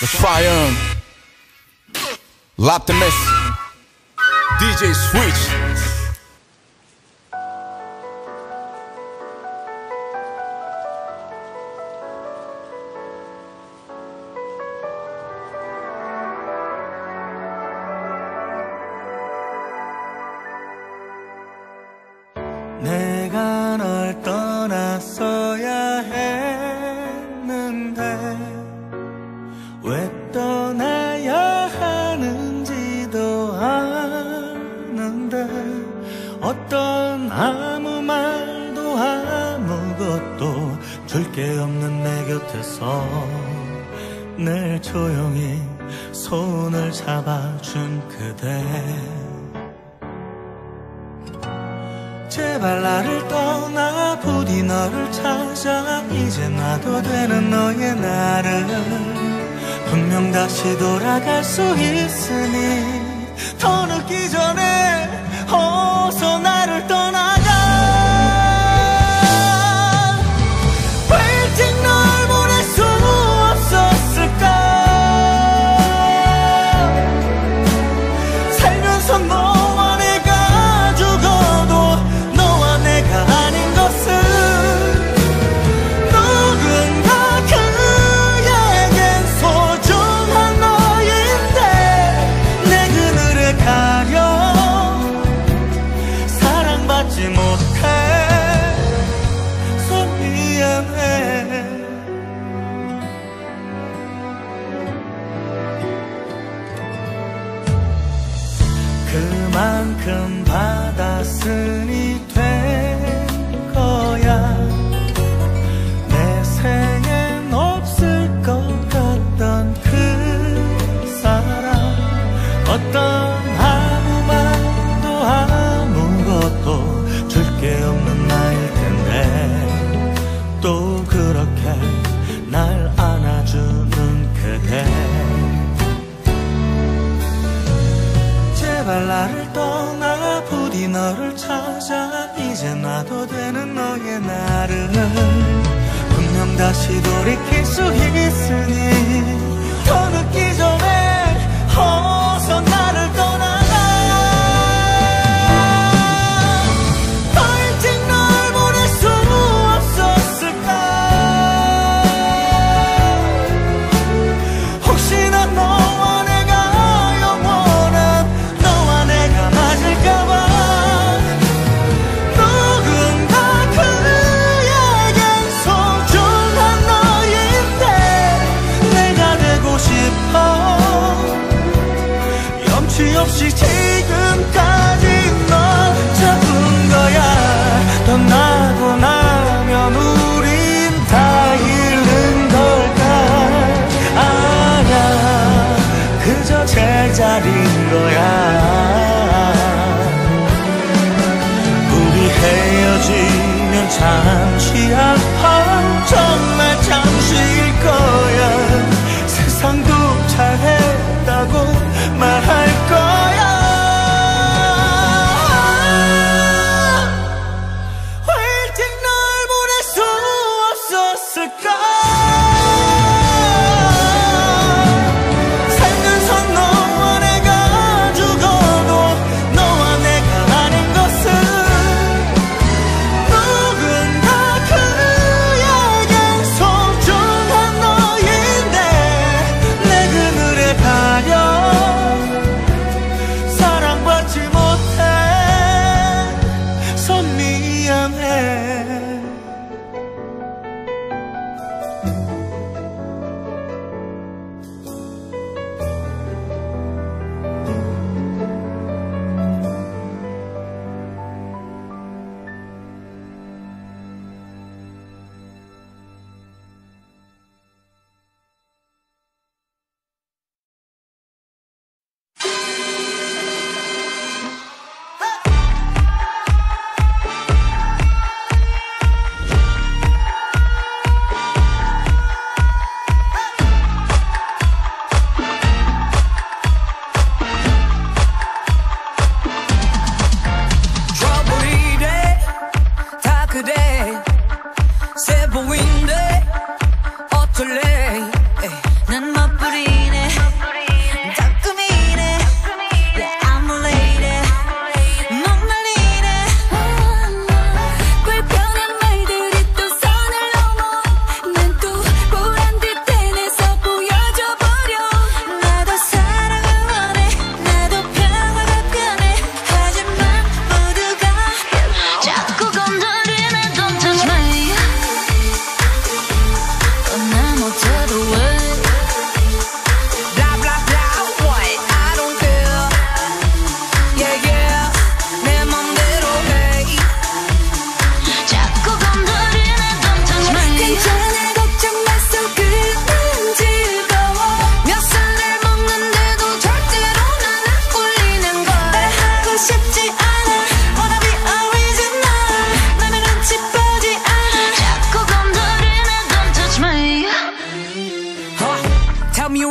The Triumph, L'Optimist, DJ Switch. 내가 널 떠났어야 했는데 왜 떠나야 하는지도 아는데 어떤 아무 말도 아무것도 줄 게 없는 내 곁에서 늘 조용히 손을 잡아준 그대 제발 나를 떠나 부디 너를 찾아 이제 놔둬 되는 너의 나를 분명 다시 돌아갈 수 있으니 더 늦기 전에 어서 나를 떠나 그만큼 받았으니 된 거야 내 생엔 없을 것 같던 그 사람 어떤 아무 말도 아무것도 줄 게 없는 나일 텐데 또 그렇게 날 안아주는 그대 제발 나를 떠나 부디 너를 찾아 이제 놔둬 되는 너의 나를 분명 다시 돌이킬 수 있으니 더 늦기 전에 어서 나를 떠나 없이 지금까지 널 잡은 거야 떠나고 나면 우린 다 잃는 걸까 아냐 그저 제자리인 거야 우리 헤어지면 잠시 아파 정말 잠시일 거야 세상도 잘했다고 말할 거야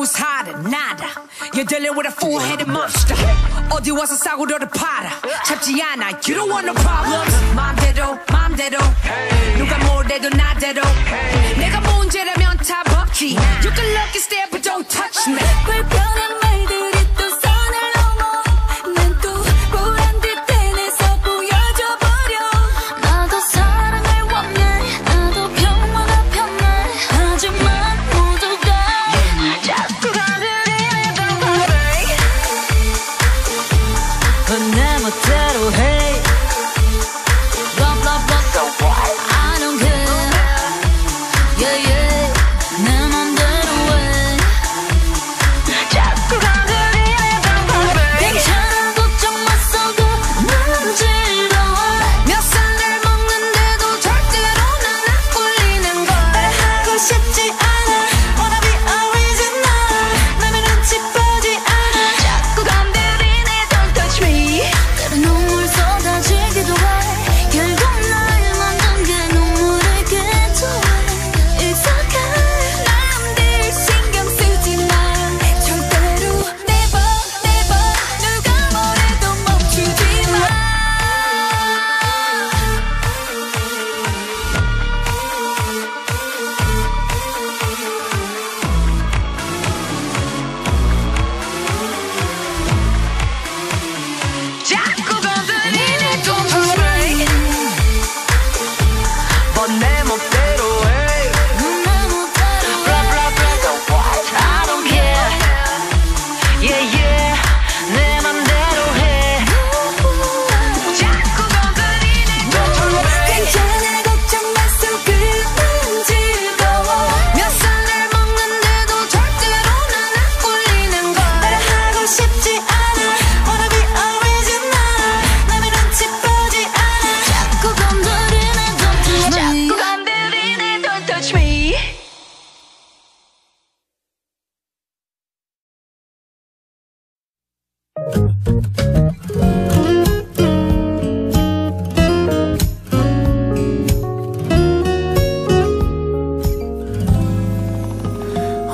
who's hotter, nada. You're dealing with a full-headed monster. 어디 와서 싸구려를 팔아. 잡지 않아. You don't want no problems. 마음대로. 누가 뭘 해도 나대로. 내가 문제라면 다 벗지. You can look and stare, but don't touch me. 불편한 말들이 또 선을 넘어. 난 또 보란 듯 해내서 보여줘버려. 나도 사랑을 원해. 나도 평온한 하지만 모두가 자꾸 하늘이 더 바래. 넌 내 멋대로 해.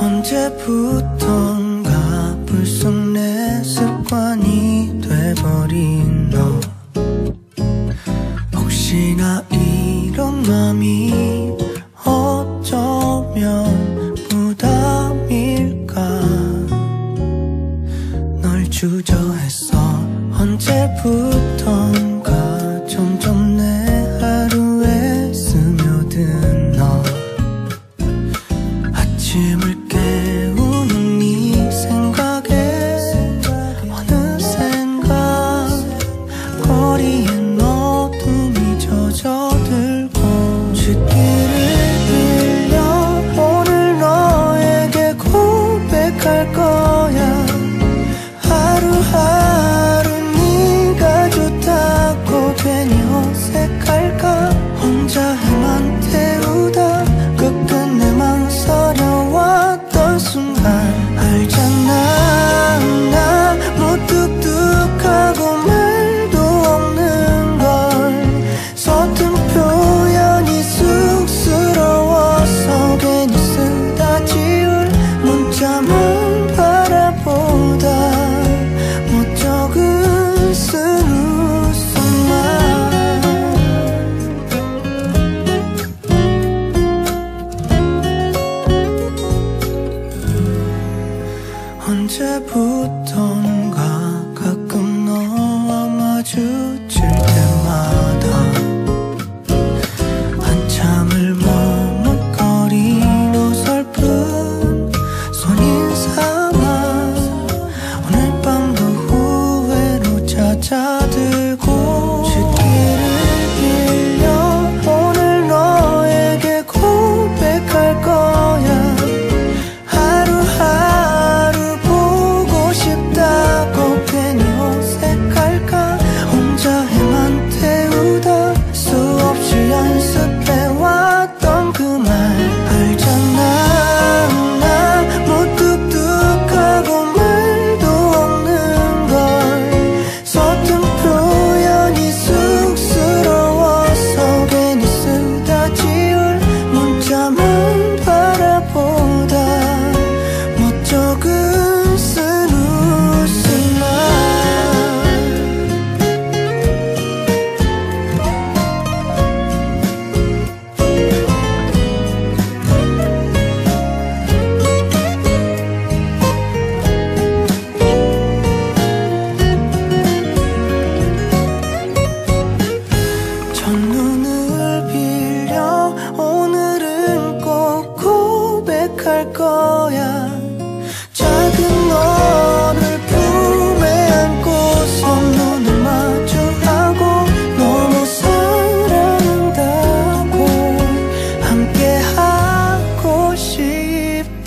언제부턴가 불쑥 내 습관이 돼버린 너. 혹시나 이런 맘이 어쩌면 부담일까. 널 주저했어. 언제부턴가 점점 내 하루에 스며든 너. 아침을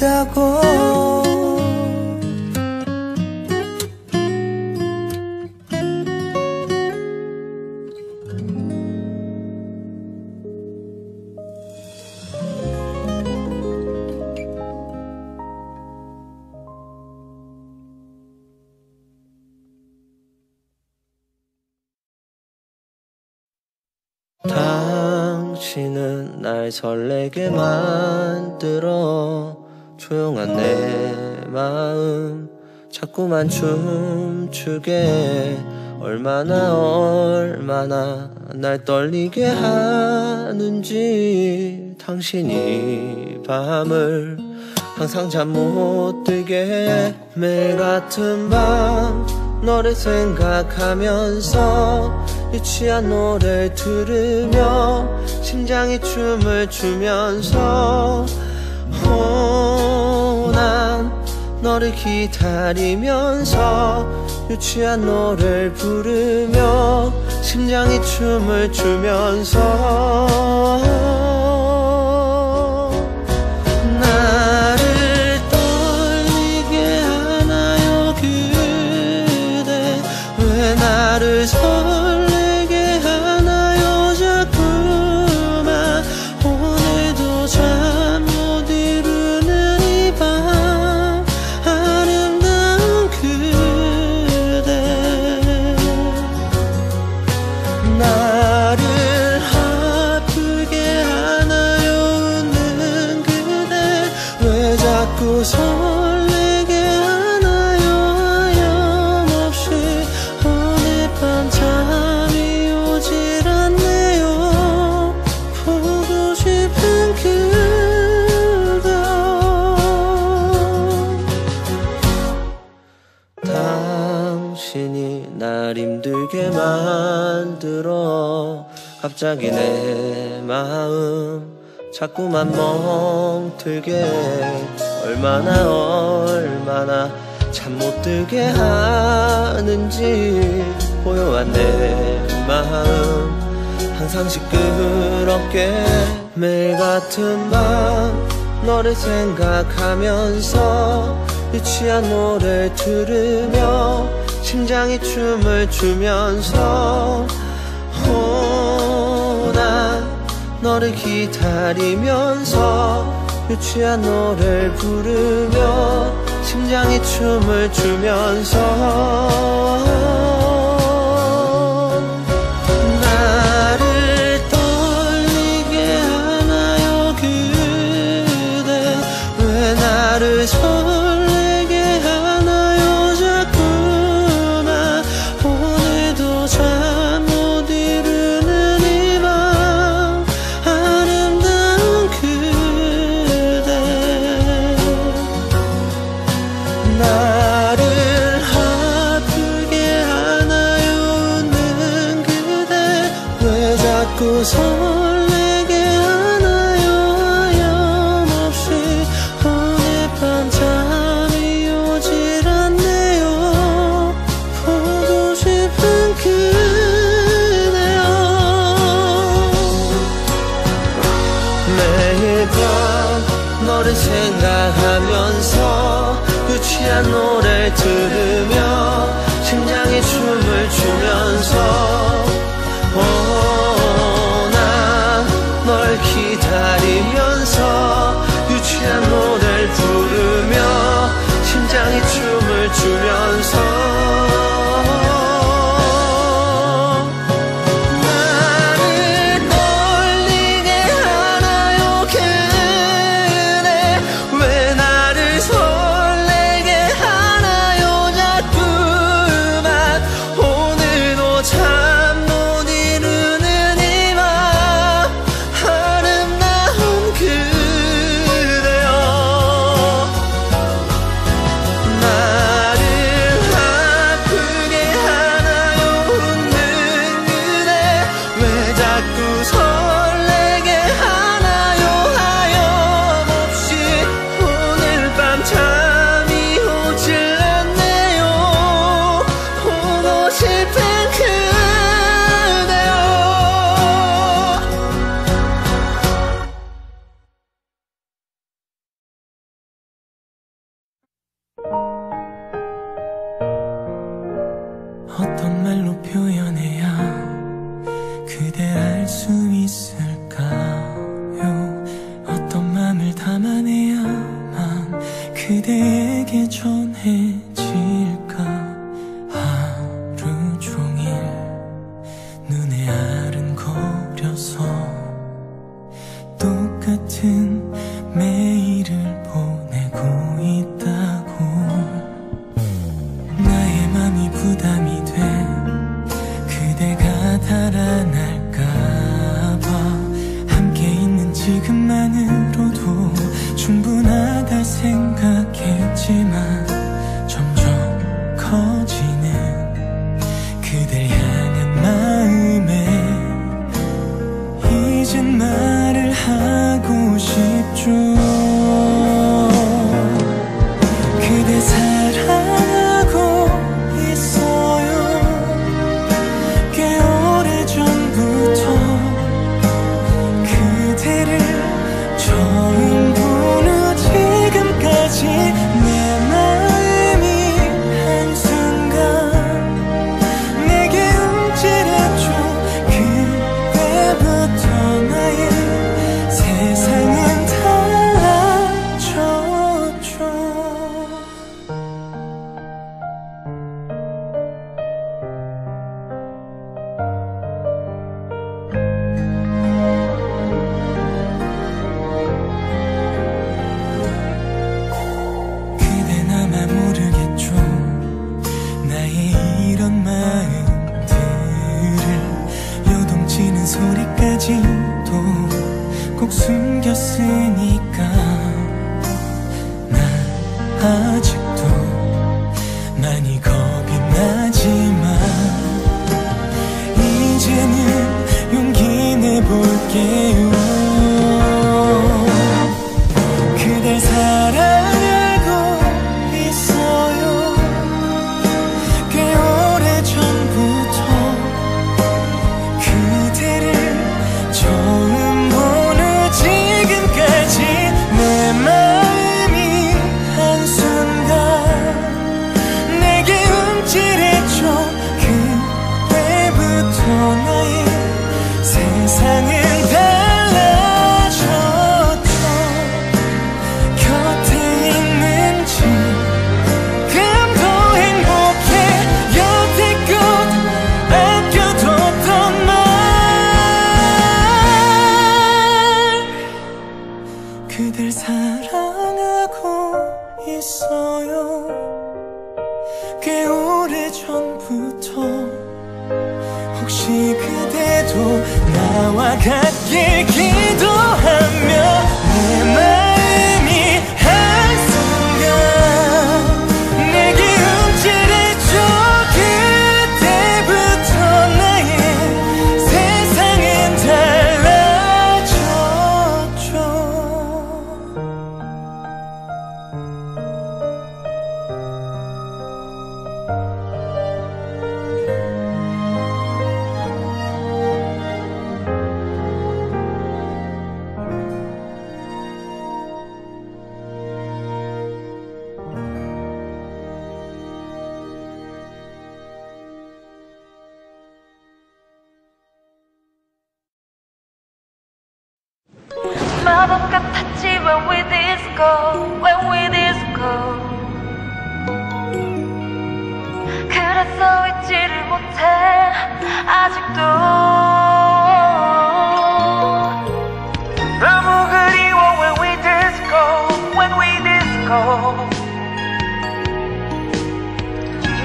있다고. 당신은 날 설레게 만들어 조용한 내 마음 자꾸만 춤추게 얼마나 날 떨리게 하는지. 당신이 밤을 항상 잠 못 들게 매일 같은 밤 너를 생각하면서 유치한 노래를 들으며 심장이 춤을 추면서 난 너를 기다리면서 유치한 노래를 부르며 심장이 춤을 추면서 나를 설레게 하나요 자꾸만. 오늘도 잠 못 이루는 이 밤 아름다운 그대 나를 아프게 하나요 웃는 그대. 왜 자꾸 힘들게 만들어 갑자기 내 마음 자꾸만 멍들게 얼마나 잠 못 들게 하는지. 고요한 내 마음 항상 시끄럽게 매일 같은 밤 너를 생각하면서 유치한 노래를 들으며 심장이 춤을 추면서 난 너를 기다리면서 유치한 노래를 부르며 심장이 춤을 추면서 설레게 하나요 하염없이. 오늘 밤 잠이 오질 않네요. 보고 싶은 그대요. 매일 밤 너를 생각하면서 유치한 노래를 들으며 심장이 춤을 추면서 널 기다리면서 유치한 노래를 부르며 심장이 춤을 추면서 그대여. 어떤 말로 표현해야 그댈 알 수 있을까요? 어떤 맘을 담아내야만 그대에게 전해질까? 하루 종일 눈에 아른거려서 똑같은 매일을 보내고 있다고. 나의 맘이 부담이 돼 그대가 달아날까봐 함께 있는 지금만으로도 충분하다 생각했지만 점점 커지는 그댈 향한 마음에 이젠 말을 하고 싶죠. 소리까지도 꼭 숨겼으니까 난 아직도 많이 겁이 나지만 이제는 용기 내볼게요. 그댈 사랑하고 있어요. 꽤 오래 전부터 그댈 사랑하고 있어요. 꽤 오래 전부터 혹시 그대도 나와 같길 기도하며 내 맘 마법 같았지 when we disco, when we disco. 그래서 잊지를 못해 아직도. 너무 그리워 when we disco, when we disco.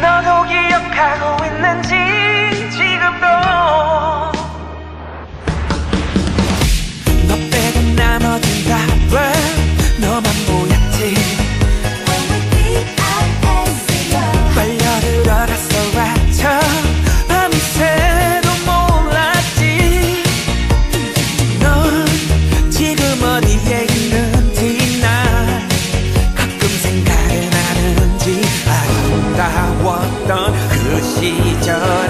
너도 기억하고 있는지 지금도. 그 시절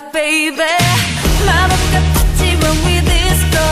up, baby. My party when we this go.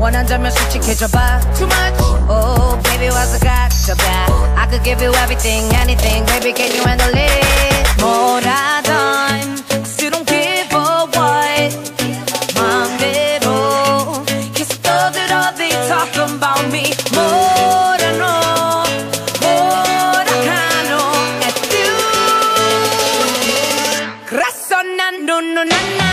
원한다면 솔직해져봐. Too much. Oh baby 와서 가져봐. I could give you everything, anything. Baby can you handle it? 뭐라던 still don't give a what. 맘대로 계속 떠들어 they talking about me. 뭐라카노 at you. 그래서 난 노노나나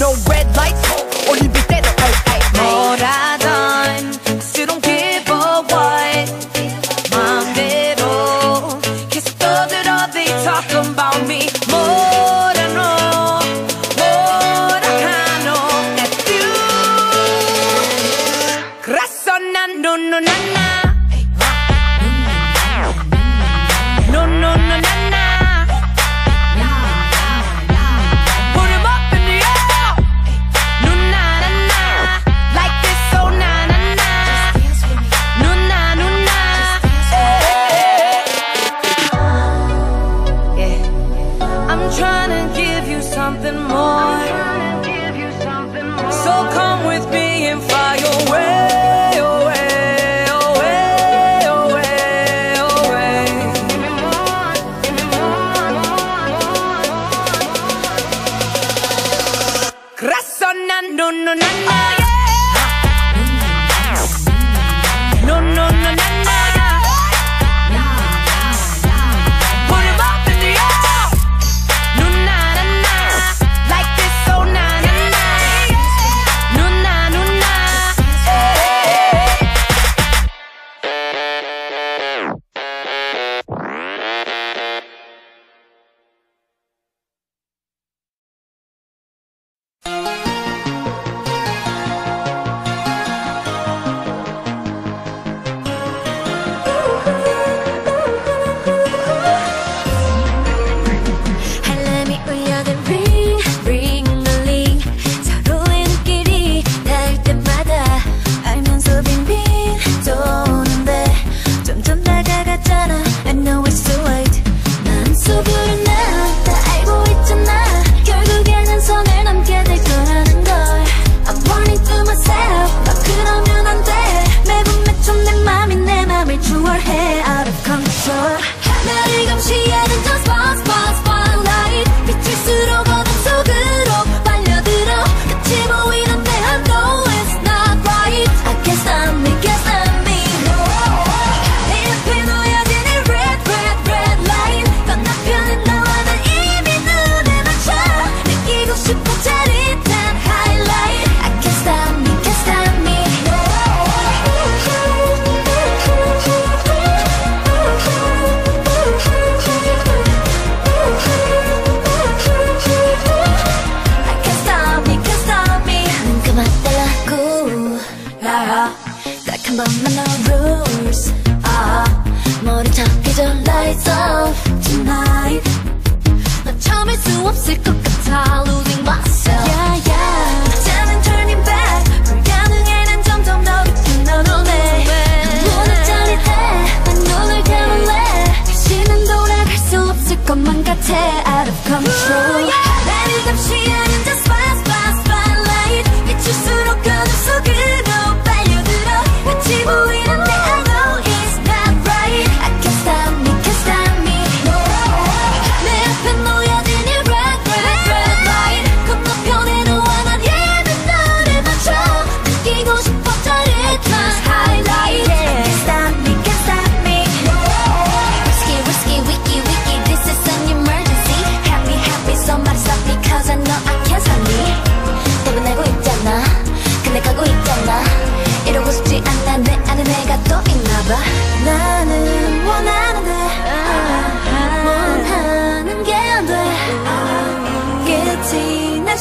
No red lights, only be there. 뭐라던 still don't give a what. 맘대로 계속 떠들어 they talking about me. 뭐라카노 at you. 그래서 난 노노나나. No, no, no, no.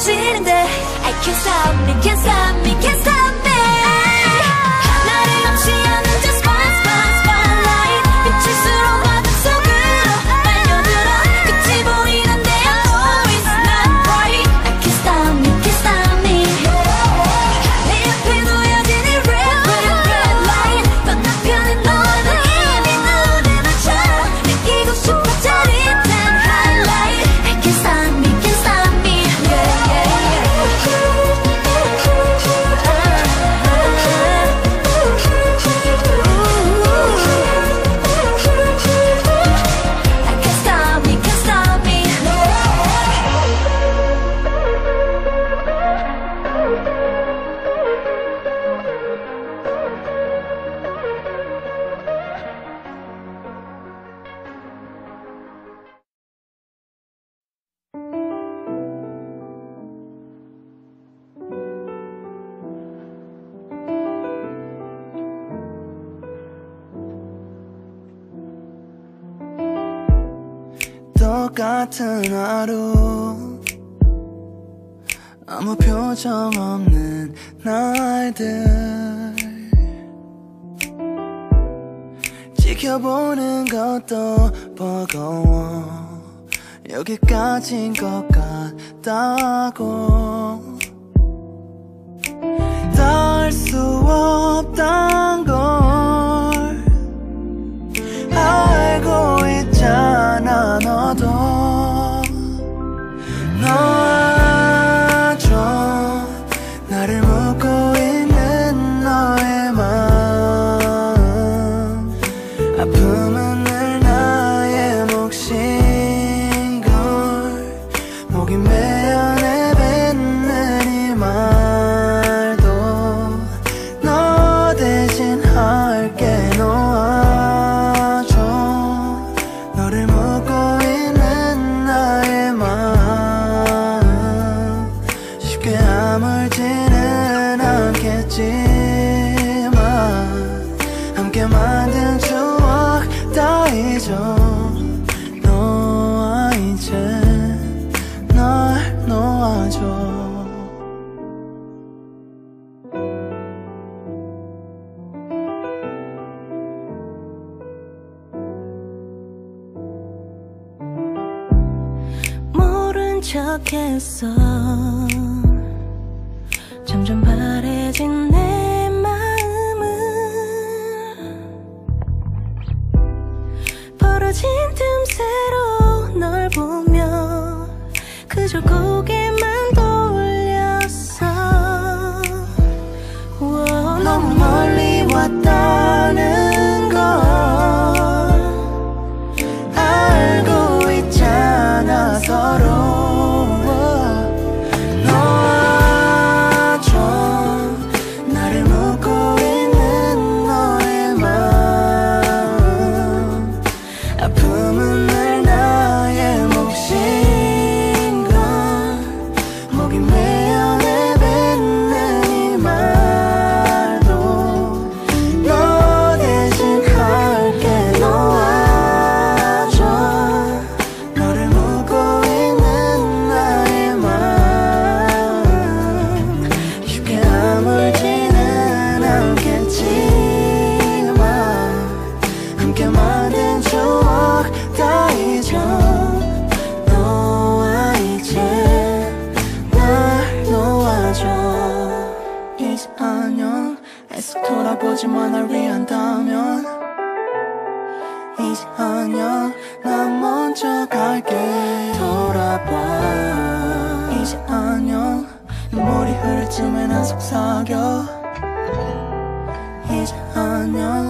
싫은데 I can't stop me, can't stop me, can't stop me. 나를 없이 하는 just spot, spot, spotlight. 빛일수록 모든 속으로 빨려들어. 끝이 보이는데 I'm always not right. I can't stop me, can't stop me. 내 옆에 놓여진 이 red, red, red light. 건너편은 너도 이미 나오는 나처럼 느끼고 싶어 짜릿한 highlight. I can't stop me, can't stop me. I can't stop me, can't stop me. 똑같은 하루 아무 표정 없는 날들 지켜보는 것도 버거워 여기까지인 것 같다고 다 알 수 없단 걸 알고 있잖아 너도 놓아줘 나를 묻고 있는 너의 마음 아픔은 늘 나의 몫인 걸 목이 메어 내뱉는 이 말도 너 대신 할게 놓아줘 너를 묻고 있는 나의 마음 쉽게 아물지는 않겠지만 함께 만든 추억 다 잊어 너와 이제 날 놓아줘 모른 척했어 점점 바래진 내 마음은 벌어진 틈새로 널 보며 그저 고개만 돌렸어 너무 멀리 왔다는 걸 알고 있잖아 서로 놓아줘 나를 묻고 있는 너의 마음 아픔은 늘 나의 몫인 걸 목이 메어 내뱉는 이 말도 너 대신 할게 놓아줘 너를 묻고 있는 나의 마음 쉽게 아물지는 않겠지만 함께 만든 추억 다 잊어 너와 이제 날 놓아줘 이제 안녕 애써 돌아보지만 날 위한다면 이제 안녕 난 먼저 갈게 돌아봐 이제 안녕 눈물이 흐를 쯤에 난 속삭여 이제 안녕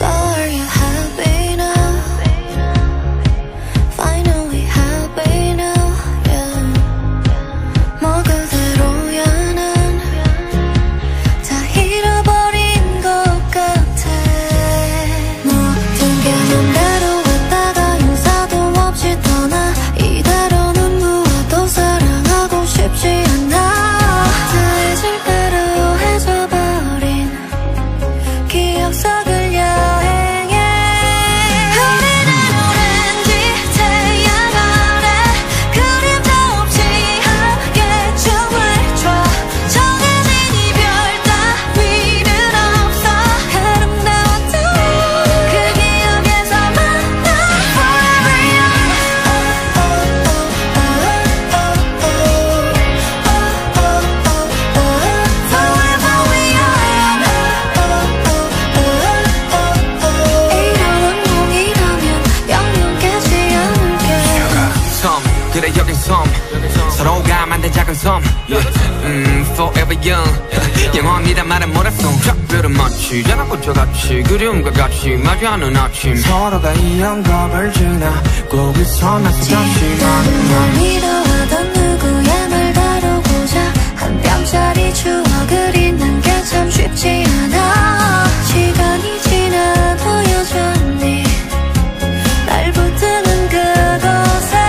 Sorry 섬 forever young 영원이란 말은 모래 송작별은 마치 자나고저 같이 그리움과 같이 마주하는 아침 서로가 이 영겁을 지나 거기서 나서 다시 만나 미워하던 누구의 말 다루고자 한 뼘짜리 추억을 잊는 게 참 쉽지 않아 시간이 지나 보여줬니 날 붙드는 그곳에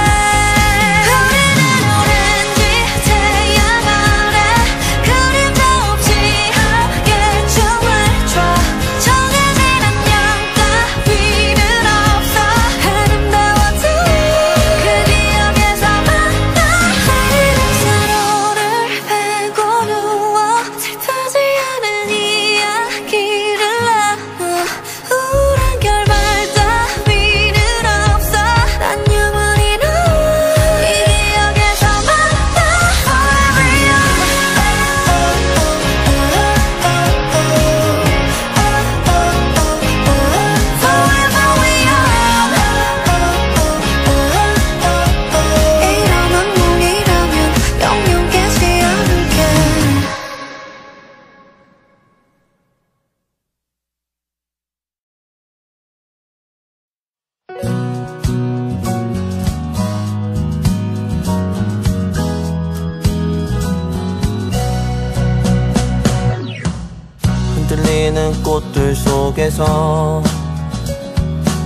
꽃들 속에서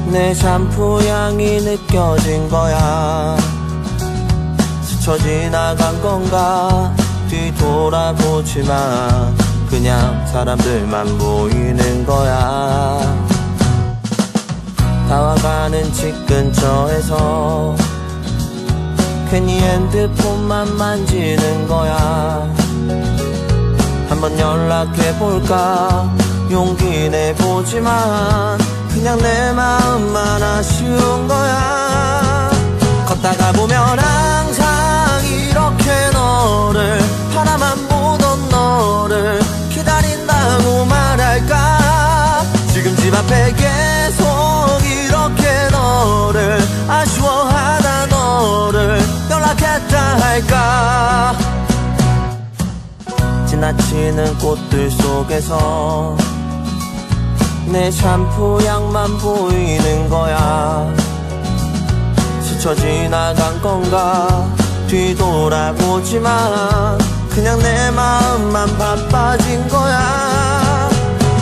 내 샴푸 향이 느껴진 거야 스쳐 지나간 건가 뒤돌아보지 마 그냥 사람들만 보이는 거야 다와가는 집 근처에서 괜히 핸드폰만 만지는 거야 한번 연락해볼까 용기 내보지만 그냥 내 마음만 아쉬운 거야 걷다가 보면 항상 이렇게 너를 바라만 보던 너를 기다린다고 말할까 지금 집 앞에 계속 이렇게 너를 아쉬워하다 너를 연락했다 할까 지나치는 꽃들 속에서 내 샴푸 향만 보이는 거야 스쳐 지나간 건가 뒤돌아보지만 그냥 내 마음만 바빠진 거야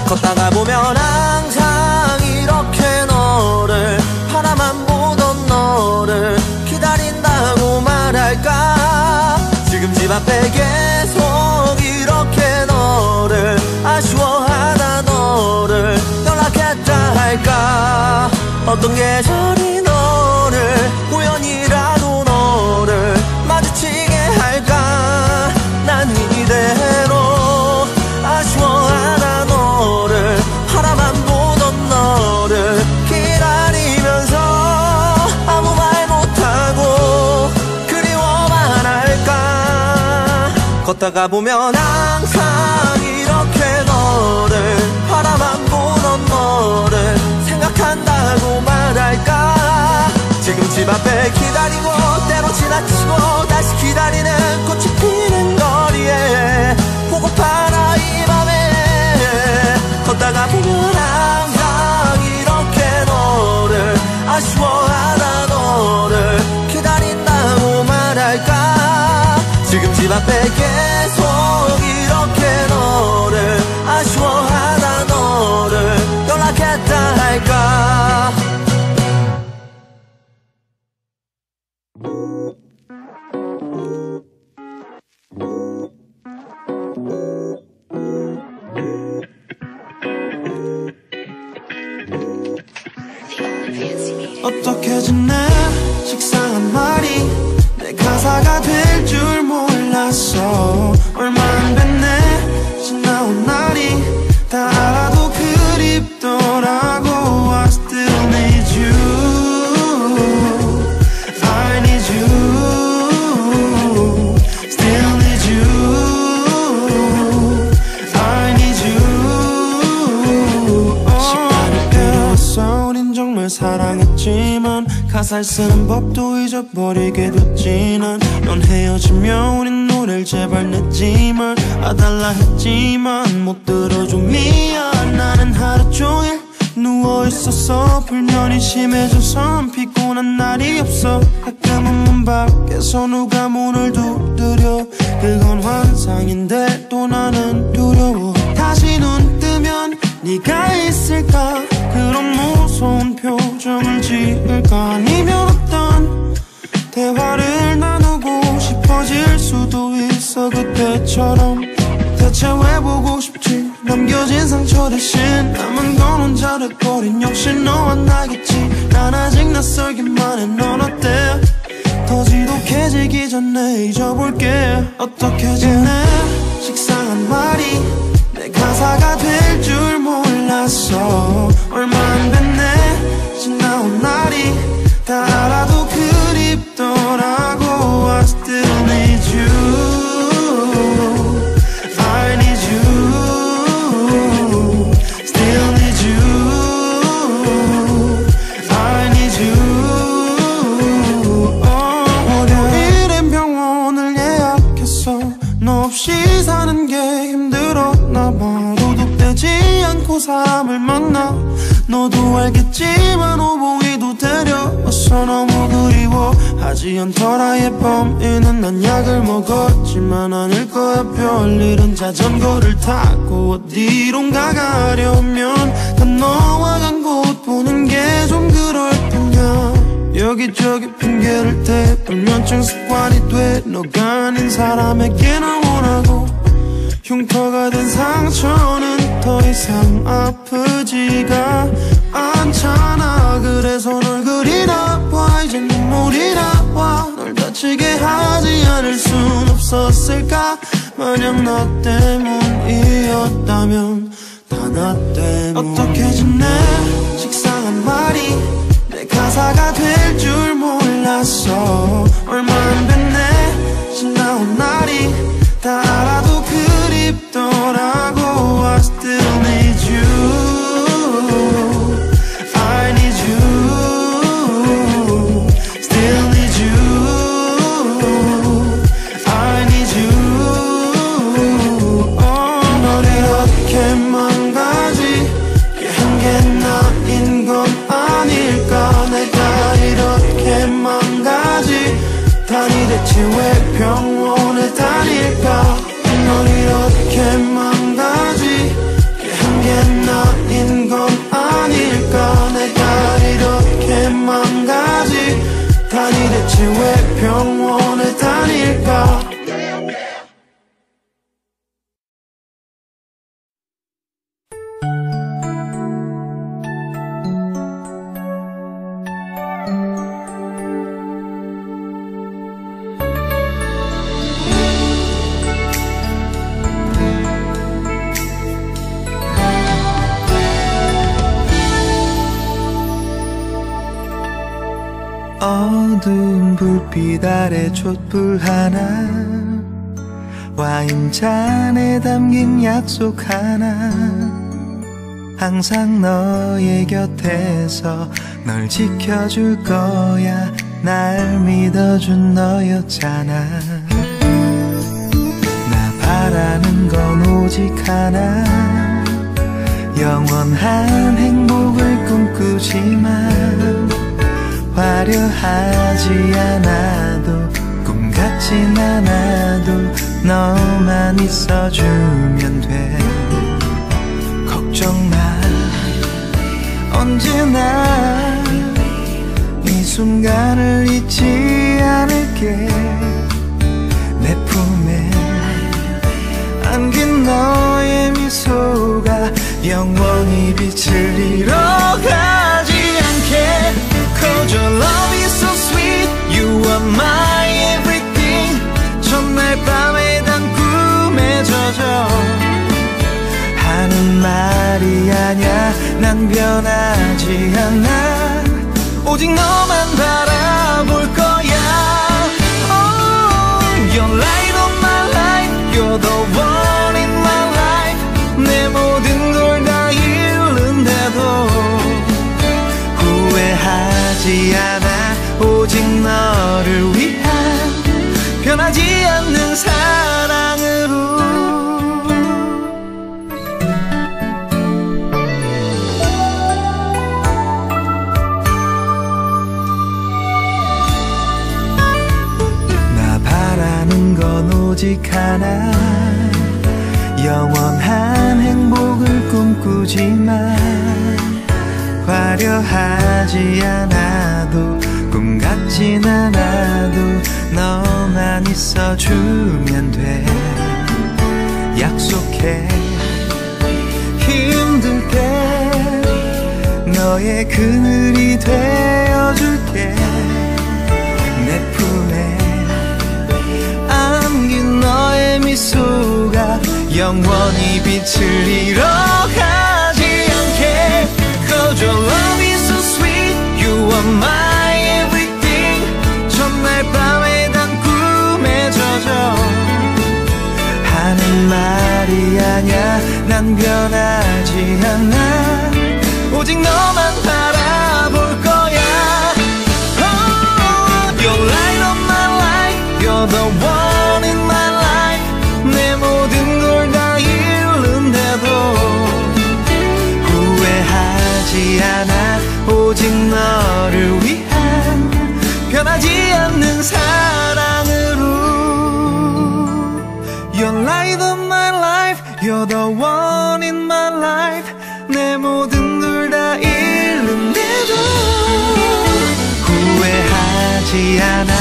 걷다가 보면 항상 이렇게 너를 바라만 보던 너를 기다린다고 말할까 지금 집 앞에 계속 이렇게 너를 아쉬워하다 너를 연락했다 할까 어떤 계절이 너를 우연이라도 너를 마주치게 할까 난 이대로 아쉬워하다 너를 바라만 보던 너를 기다리면서 아무 말 못하고 그리워만 할까 걷다가 보면 항상 이렇게 너를 바라만 보던 너를 생각한다고 말할까 지금 집 앞에 기다리고 때로 지나치고 다시 기다리는 꽃이 피는 거리에 보고파라 이 밤에 걷다가 보면 항상 이렇게 너를 아쉬워하다 너를 기다린다고 말할까 지금 집 앞에 계속 이렇게 너를 아쉬워하다 너를 연락했다 할까 어떻게 지내 식상한 말이 내 가사가 될 줄 몰랐어 얼마 안 됐네 지나온 날이 다 알아도 그립더라고 I still need you I need you Still need you I need you 시간을 때웠어 우린 정말 사랑했지만 가사를 쓰는 법도 잊어버리게 됐지 넌 헤어지면 우린 노래 오늘 제발 늦지만 와달라 했지만 못 들어줘 미안. 나는 하루 종일 누워있었어. 불면이 심해져서 피곤한 날이 없어. 가끔은 문 밖에서 누가 문을 두드려. 그건 환상인데 또 나는 두려워. 다시 눈 뜨면 네가 있을까? 그런 무서운 표정을 지을까? 아니면 어떤 대화를 나누고 싶어질 수도 있어. 그때처럼 대체 왜 보고 싶지? 남겨진 상처 대신 남은 건 혼자를버린 역시 너와 나겠지. 난 아직 낯설기만 해. 넌 어때? 더 지독해지기 전에 잊어볼게. 어떻게 지내? 식상한 말이 내 가사가 될 줄 몰랐어. 얼마 안 됐네 지나온 날이 다 알아도 그립더라고. I still need you. 사람을 만나 너도 알겠지만 오보이도 데려왔어. 너무 그리워 하지 않더라. 예범이는 난 약을 먹었지만 아닐 거야. 별일은 자전거를 타고 어디론가 가려면 난 너와 간 곳 보는 게 좀 그럴 뿐이야. 여기저기 핑계를 대 불면증 습관이 돼. 너가 아닌 사람에게 나 원하고 흉터가 된 상처는 더 이상 아프지가 않잖아. 그래서 널 그리 나와 이제 눈물이 나와. 널 다치게 하지 않을 순 없었을까? 만약 나 때문이었다면 다 나 때문. 어떻게 지내? 식상한 말이 내 가사가 될 줄 몰랐어. 얼마 안 됐네 지나온 날이 다 알아도 그립더라고. I still need you. I need you. Still need you. I need you. Oh, 널 이렇게만 가지게 한 게 나인 건 아닐까? 내가 이렇게만 가지 다니 대체 왜 병원에 다닐까? 널 이렇게만 가지 나인 건 아닐까? 내가 이렇게만 가지 다니 대체 왜 병원에 다닐까? 어두운 불빛 아래 촛불 하나, 와인잔에 담긴 약속 하나, 항상 너의 곁에서 널 지켜줄 거야. 날 믿어준 너였잖아. 나 바라는 건 오직 하나, 영원한 행복을 꿈꾸지만 화려하지 않아도 꿈같진 않아도 너만 있어주면 돼. 걱정 마. 언제나 이 순간을 잊지 않을게. 내 품에 안긴 너의 미소가 영원히 빛을 잃어가지 않게. 'Cause your love is so sweet, you are my everything. 첫날 밤에 단 꿈에 젖어 하는 말이 아냐. 난 변하지 않아. 오직 너만 바라볼 거야. Oh, you're light of my life, you're the one in my life. 내 모든 걸 다 잃는데도 하지 않아. 오직 너를 위한 변하지 않는 사랑. 가득하나 영원한 행복을 꿈꾸지만 화려하지 않아도 꿈 같진 않아도 너만 있어주면 돼. 약속해 힘들 때 너의 그늘이 되어줄게. 내 품에 안긴 너의 미소가 영원히 빛을 잃어가지 않게. 'Cause your love is so sweet, you are my everything. 첫날 밤에 단 꿈에 젖어 하는 말이 아냐. 난 변하지 않아. 오직 너만 바라볼 거야. Oh, you're light of my life, you're the one in my life. 내 모든 걸 다 잃는데도 후회하지 않아. 오직 너를 위한 변하지 않는 사랑으로. You're light of my life, you're the one in my life. 내 모든 걸 다 잃는데도 후회하지 않아.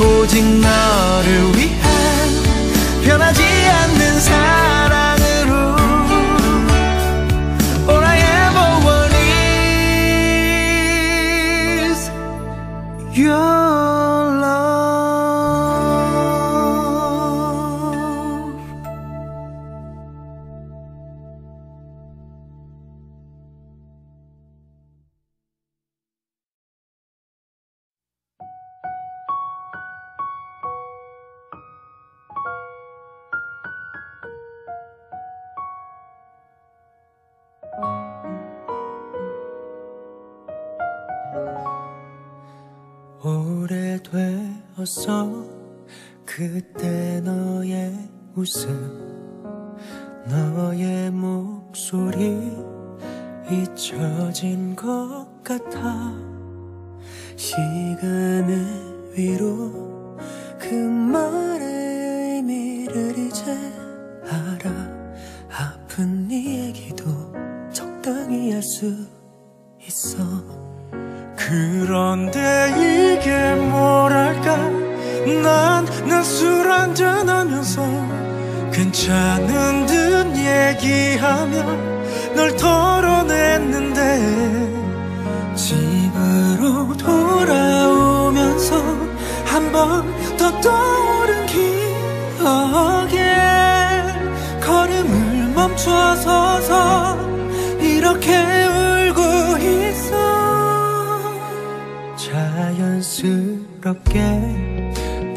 오직 너를 위한 변하지 않는 사랑으로. All I ever want is your love. 오래되었어 그때 너의 웃음, 너의 목소리 잊혀진 것 같아. 시간의 위로 그 말의 의미를 이제 알아. 아픈 네 얘기도 적당히 할 수 있어. 그런데 이게 뭐랄까, 난 술 한잔하면서 괜찮은 듯 얘기하며 널 털어냈는데, 집으로 돌아오면서 한 번 더 떠오른 기억에 걸음을 멈춰서서 이렇게 자연스럽게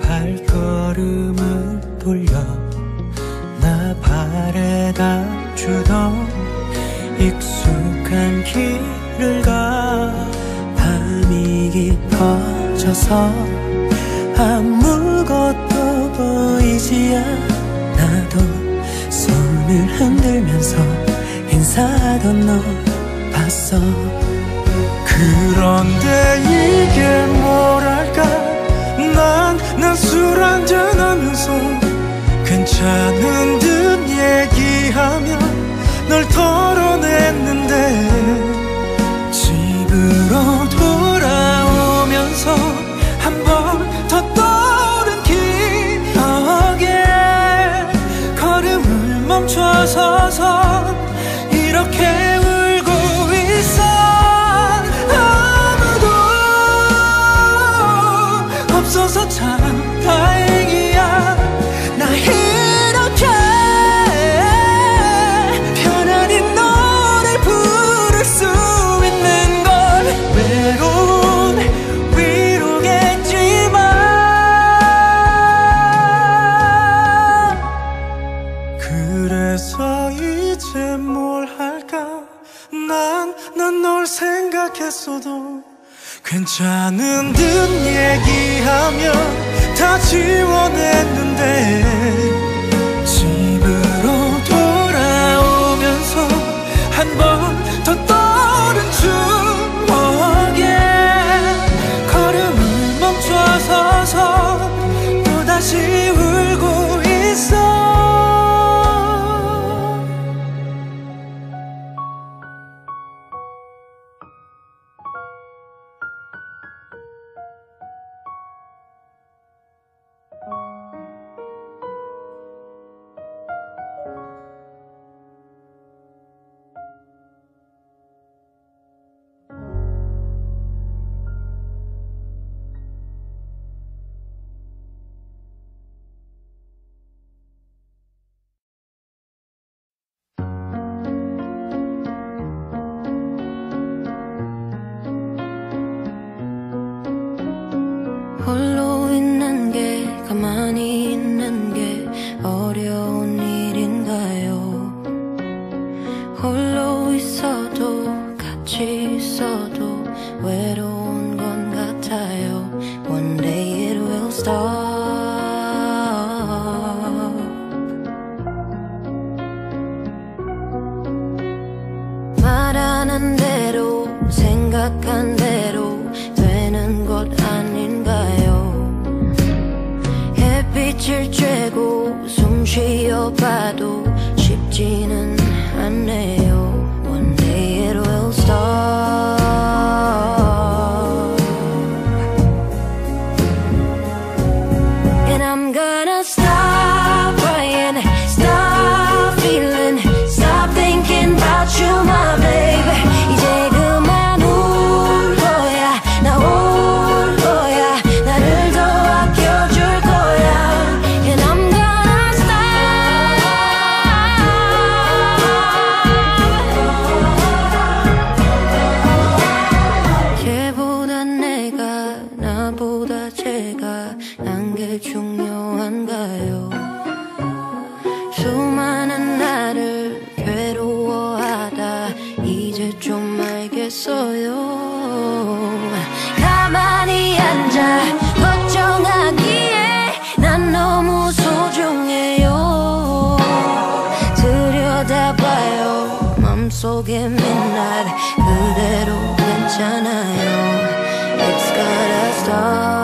발걸음을 돌려 나 발에다 주던 익숙한 길을 가. 밤이 깊어져서 아무것도 보이지 않아도 손을 흔들면서 인사하던 너 봤어. 그런데 이게 뭐랄까, 난 술 한잔하면서 괜찮은 듯 얘기하며 널 털어냈는데, 집으로 돌아오면서 한 번 더 떠오른 기억에 걸음을 멈춰서서 이렇게 참 다행이야. 나 이렇게 편안히 너를 부를 수 있는 건 외로운 위로겠지만. 그래서 이제 뭘 할까, 난 널 생각했어도 괜찮은 듯 얘기하며 다 지워냈는데, 집으로 돌아오면서 한 번 더 떠오른 추억에 걸음을 멈춰서서 또다시 울고 있어. 생각한 대로 되는 것 아닌가요? 햇빛을 쬐고 숨 쉬어봐도 쉽지는 않네요. One day it will stop. It's gotta stop.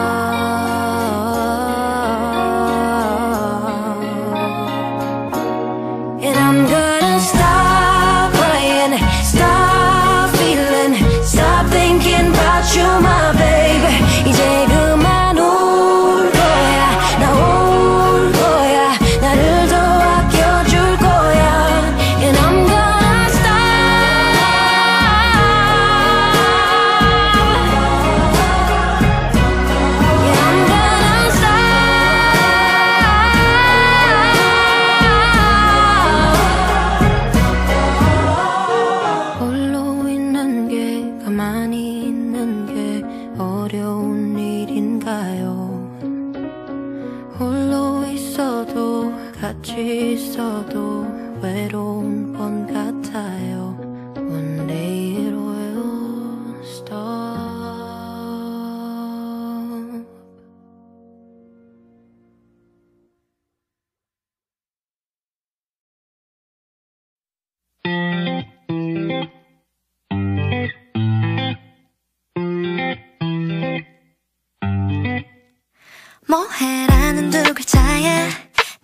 뭐해라는 두 글자에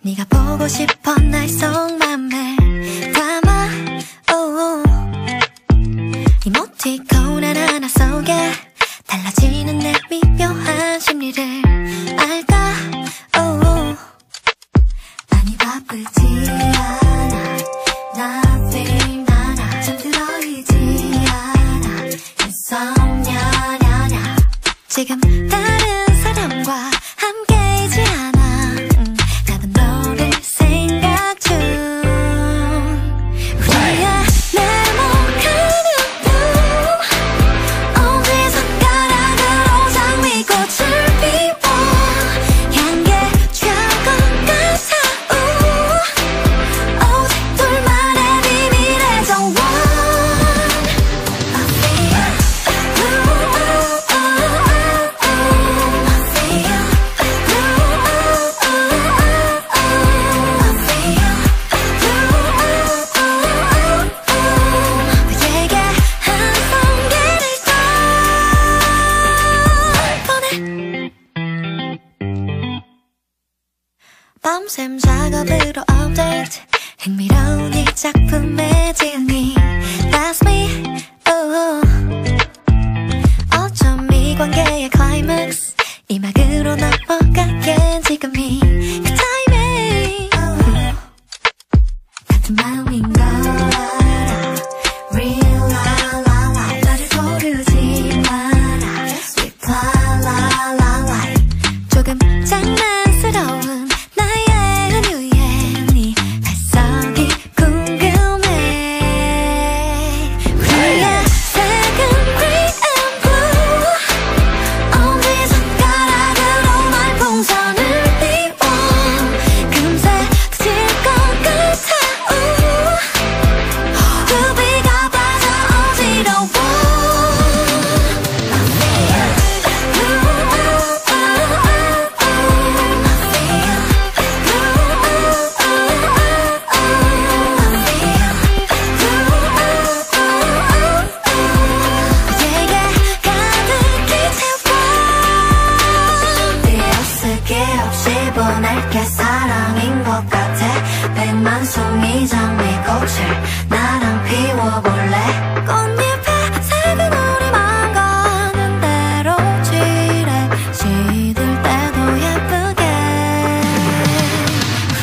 네가 보고 싶어 날 속맘에 담아 오우. 이모티콘 하나하나 속에 달라지는 내 미묘한 심리를 알다 오우. 많이 바쁘지 않아 nothing 많아 참 들어있지 않아 인썸냐냐냐 지금 다른 사람과 ooh. 만성이 장미 꽃을 나랑 피워볼래? 꽃잎에 색은 우리 맘 가는 대로 칠해 시들 때도 예쁘게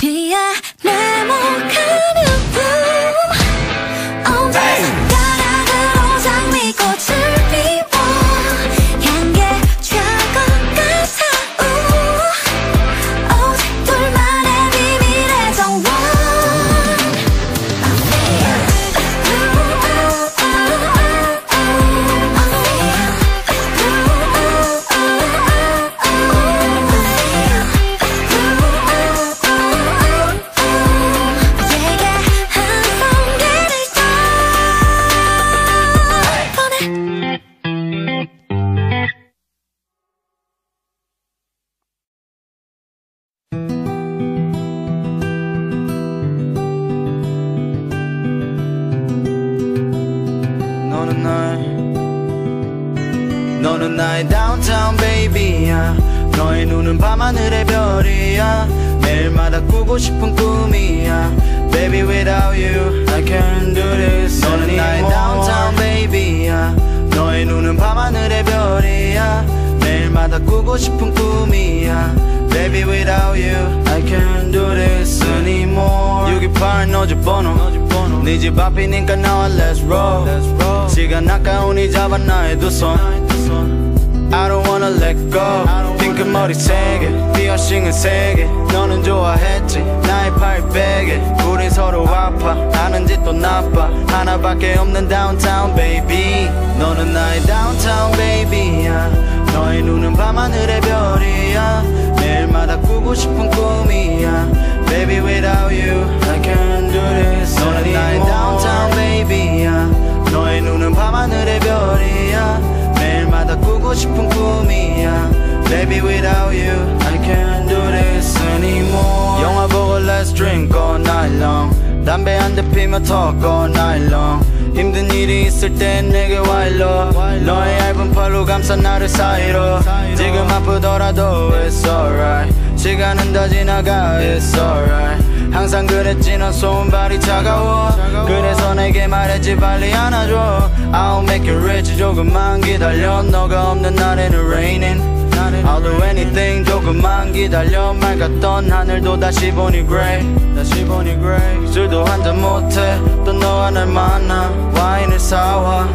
미안해 목한 우품 엄지 손가락으로 장미 꽃을 피워 향기 최고가 사우 오직 둘만의 비밀의 정원 내게 한송 길을 떠보내 너는 나의 downtown baby야 너의 눈은 밤하늘의 별이야 매일마다 꾸고 싶은 꿈이야 Baby without you I can't do this anymore 너는 나의 downtown baby야 너의 눈은 밤하늘의 별이야 매일마다 꾸고 싶은 꿈이야 Baby without you I can't do this anymore 628 너 집 번호 네 집 앞이니까 나와 let's roll 시간 아까우니 잡아 나의 두 손 I don't wanna let go 핑크 머리 세게 피어싱은 세게 너는 좋아했지 나의 팔 베개 우린 서로 아파 아는 짓 또 나빠 하나밖에 없는 downtown baby 너는 나의 downtown baby야 너의 눈은 밤하늘의 별이야 매일마다 꾸고 싶은 꿈이야 Baby without you I can't do this anymore 너는 나의 downtown baby야 너의 눈은 밤하늘의 별이야 매일마다 꾸고 싶은 꿈이야 Baby without you I can't do this anymore 영화 보고 let's drink all night long 담배 한 대 피며 talk all night long 힘든 일이 있을 땐 내게 와일러 너의 얇은 팔로 감싸 나를 사이로 지금 아프더라도 it's alright 시간은 다 지나가 it's alright 항상 그랬지 넌 손발이 차가워 그래서 내게 말했지 빨리 안아줘 I'll make you rich 조금만 기다려 너가 없는 날에는 raining I'll do anything 조금만 기다려 맑았던 하늘도 다시 보니 grey 술도 한잔 못해 또 너와 날 만나 와인을 사와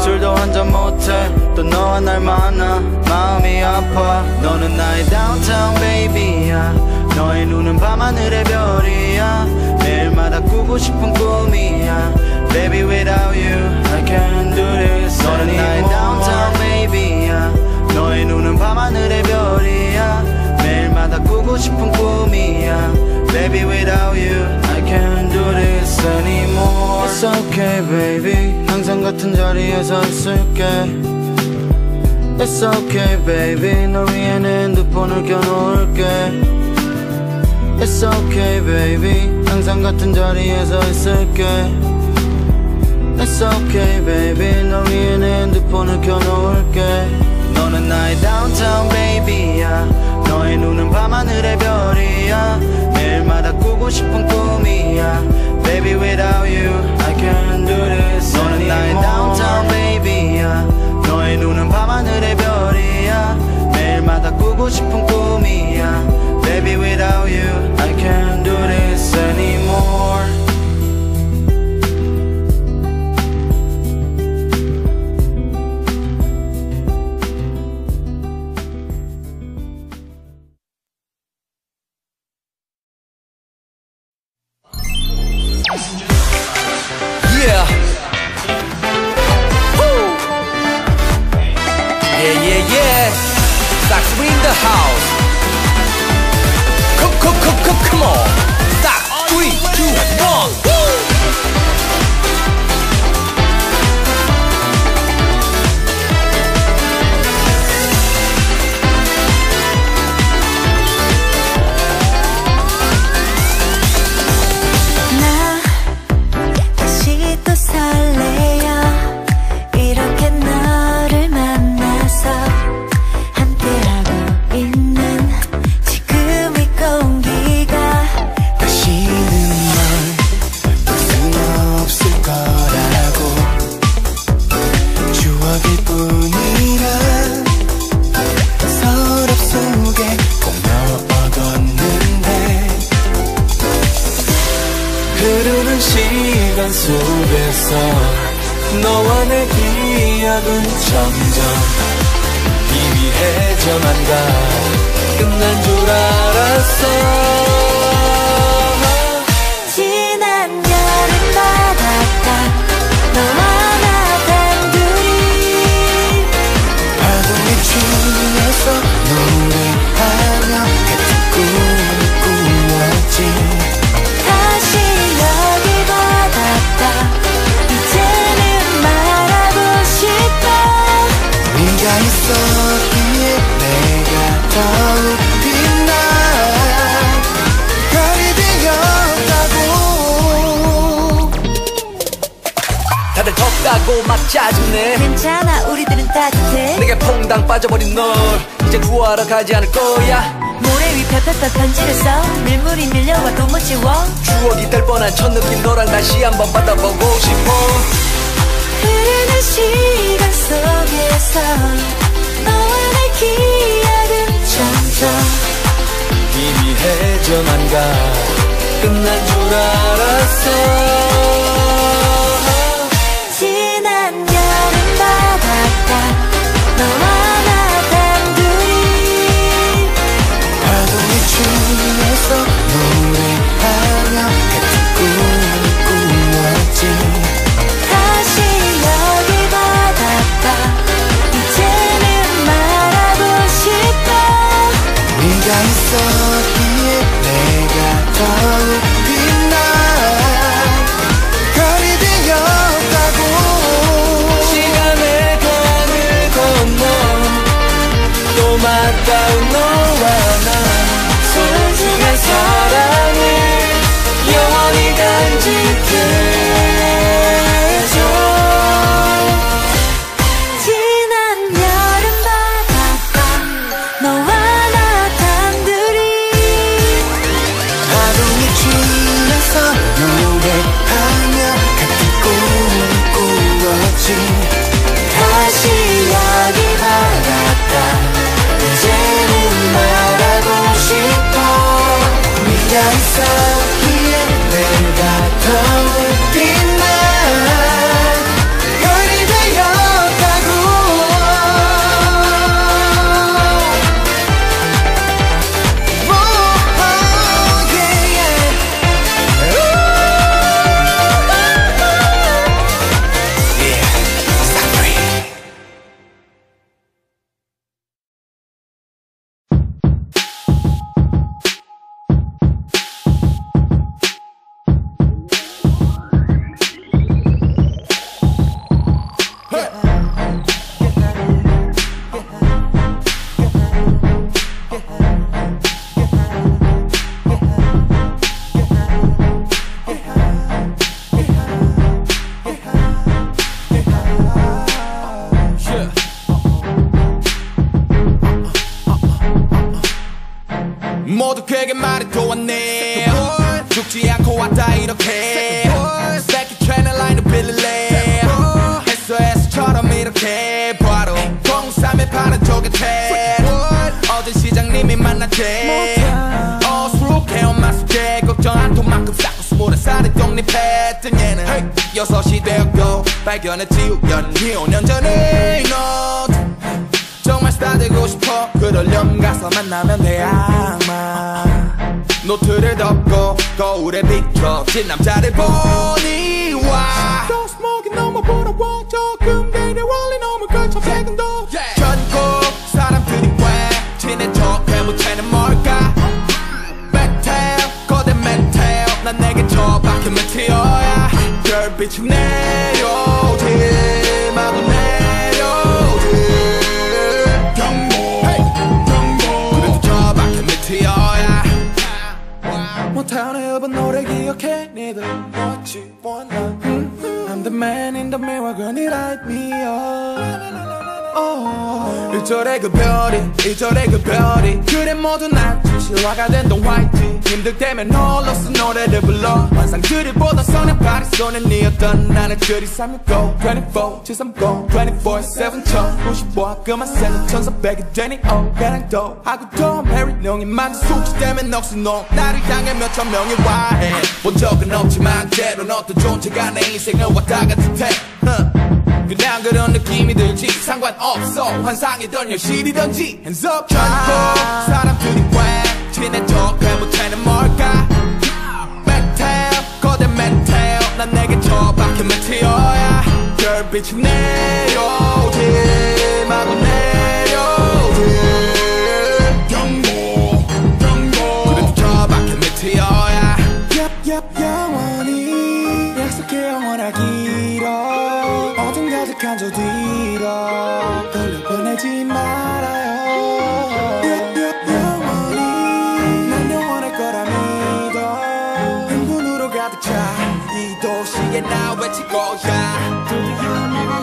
술도 한잔 못해 또 너와 날 만나 마음이 아파 너는 나의 downtown baby야 너의 눈은 밤하늘의 별이야 매일마다 꾸고 싶은 꿈이야 Baby without you I can't do this anymore 너는 나의 downtown baby야 너의 눈은 밤하늘의 별이야 매일마다 꾸고 싶은 꿈이야 Baby without you I can't do this anymore It's okay baby 항상 같은 자리에서 있을게 It's okay baby 너 위엔 핸드폰을 켜놓을게 It's okay baby 항상 같은 자리에서 있을게 It's okay baby 너 위엔 핸드폰을 켜놓을게 너는 나의 downtown baby야 너의 눈은 밤하늘의 별이야 매일마다 꾸고 싶은 꿈이야 Baby without you I can't do this anymore 너는 나의 downtown baby야 너의 눈은 밤하늘의 별이야 매일마다 꾸고 싶은 꿈이야 Baby, without you, I can't do this anymore Yeah Woo. Yeah, yeah, yeah Sax in the house Come on, stop, 3, 2, 1, woo! 흐르는 시간 속에서 너와 내 기억은 점점 희미해져만 가. 끝난 줄 알았어. 다들 덥다고 막 짜증내. 괜찮아, 우리들은 따뜻해. 내게 퐁당 빠져버린 널 이제 구하러 가지 않을 거야. 모래 위 팍팍팍 번지면서 밀물이 밀려와도 못 지워. 추억이 될 뻔한 첫 느낌 너랑 다시 한번 받아보고 싶어. 흐르는 시간 속에서 너와 내 기억은 점점 희미해져만 가. 끝난 줄 알았어. 맞다운 너와 나 소중한 사랑을 영원히 간직해줘. 지난 여름 바닷가 너와 나 단둘이 하루에 춤에서 노래하며 같은 꿈을 꾸었지. 다시 여기 바닷가 이제는 말하고 싶어. 네가 있었기에 내가 더욱 빛나 별이 되었다고. Oh, yeah. Yeah, stop free. 모두 그게 말해도 왔네. 죽지 않고 왔다 이렇게. 새끼 채널 라인을 빌릴래. SOS처럼 이렇게 바로 03에 파는 조개 탭. 어제 시장님이 만났대. 어수룩해 엄마 숙제. 걱정 안 통만큼 쌓고 스물한 살에 독립했던 얘는 6시 되었고 발견했지 우연히 5년 전에. 너 정말 스타 되고 싶어. 그러려면 가서 만나면 돼. 아마 노트를 덮고 거울에 비춰진 남자를 보니 와 또 스모기 넘어 보라워. 조금 내려올리 너무 걸쳐 백운도 전국 사람들이 왜 친해 척 해무채는 뭘까. 백텔 거대 멘텔 난 내게 저밖에 멘티어야. 별빛이 내려오지 마구 내려오지. 못하는 여분 노래 기억해. 니들 What you wanna. I'm the man in the mirror. Girl, you light me up. 1절의 그 별이 2절의 그 별이 그래 모두 난 실화가 된 동 화이트. 힘들 때면 홀로서 노래를 불러 환상들이 보다 선에 봐. 나를 쏘는 니였던 나는 줄이 365 24 730 24/7 1055 그만 세도 1400이 되니 오 배낭도 하고 톰 해리 농이 많은 숙취 때문에 넋으로 나를 향해 몇천 명이 와해 본 적은 없지만 때론 어떤 존재가 내 인생을 왔다 갔다 해 그냥 그런 느낌이 들지 상관없어 환상이던 현실이던지 Hands up 24 사람들이 왜 지네 적해 못하는 뭘까 멘탈 거대 멘탈 난 내게 저밖에 멘티어야 별빛이 내려오지 마구 내려오지 경고 경고 그래도 저밖에 멘티어야 yep, 영원히 약속해 영원하기로 어딘가득한 저 뒤로 돌려보내지 말아요 영원히 난 영원할 거라 믿어 흥분으로 가득 차 이 도시에 나 외치고야 드디어 내가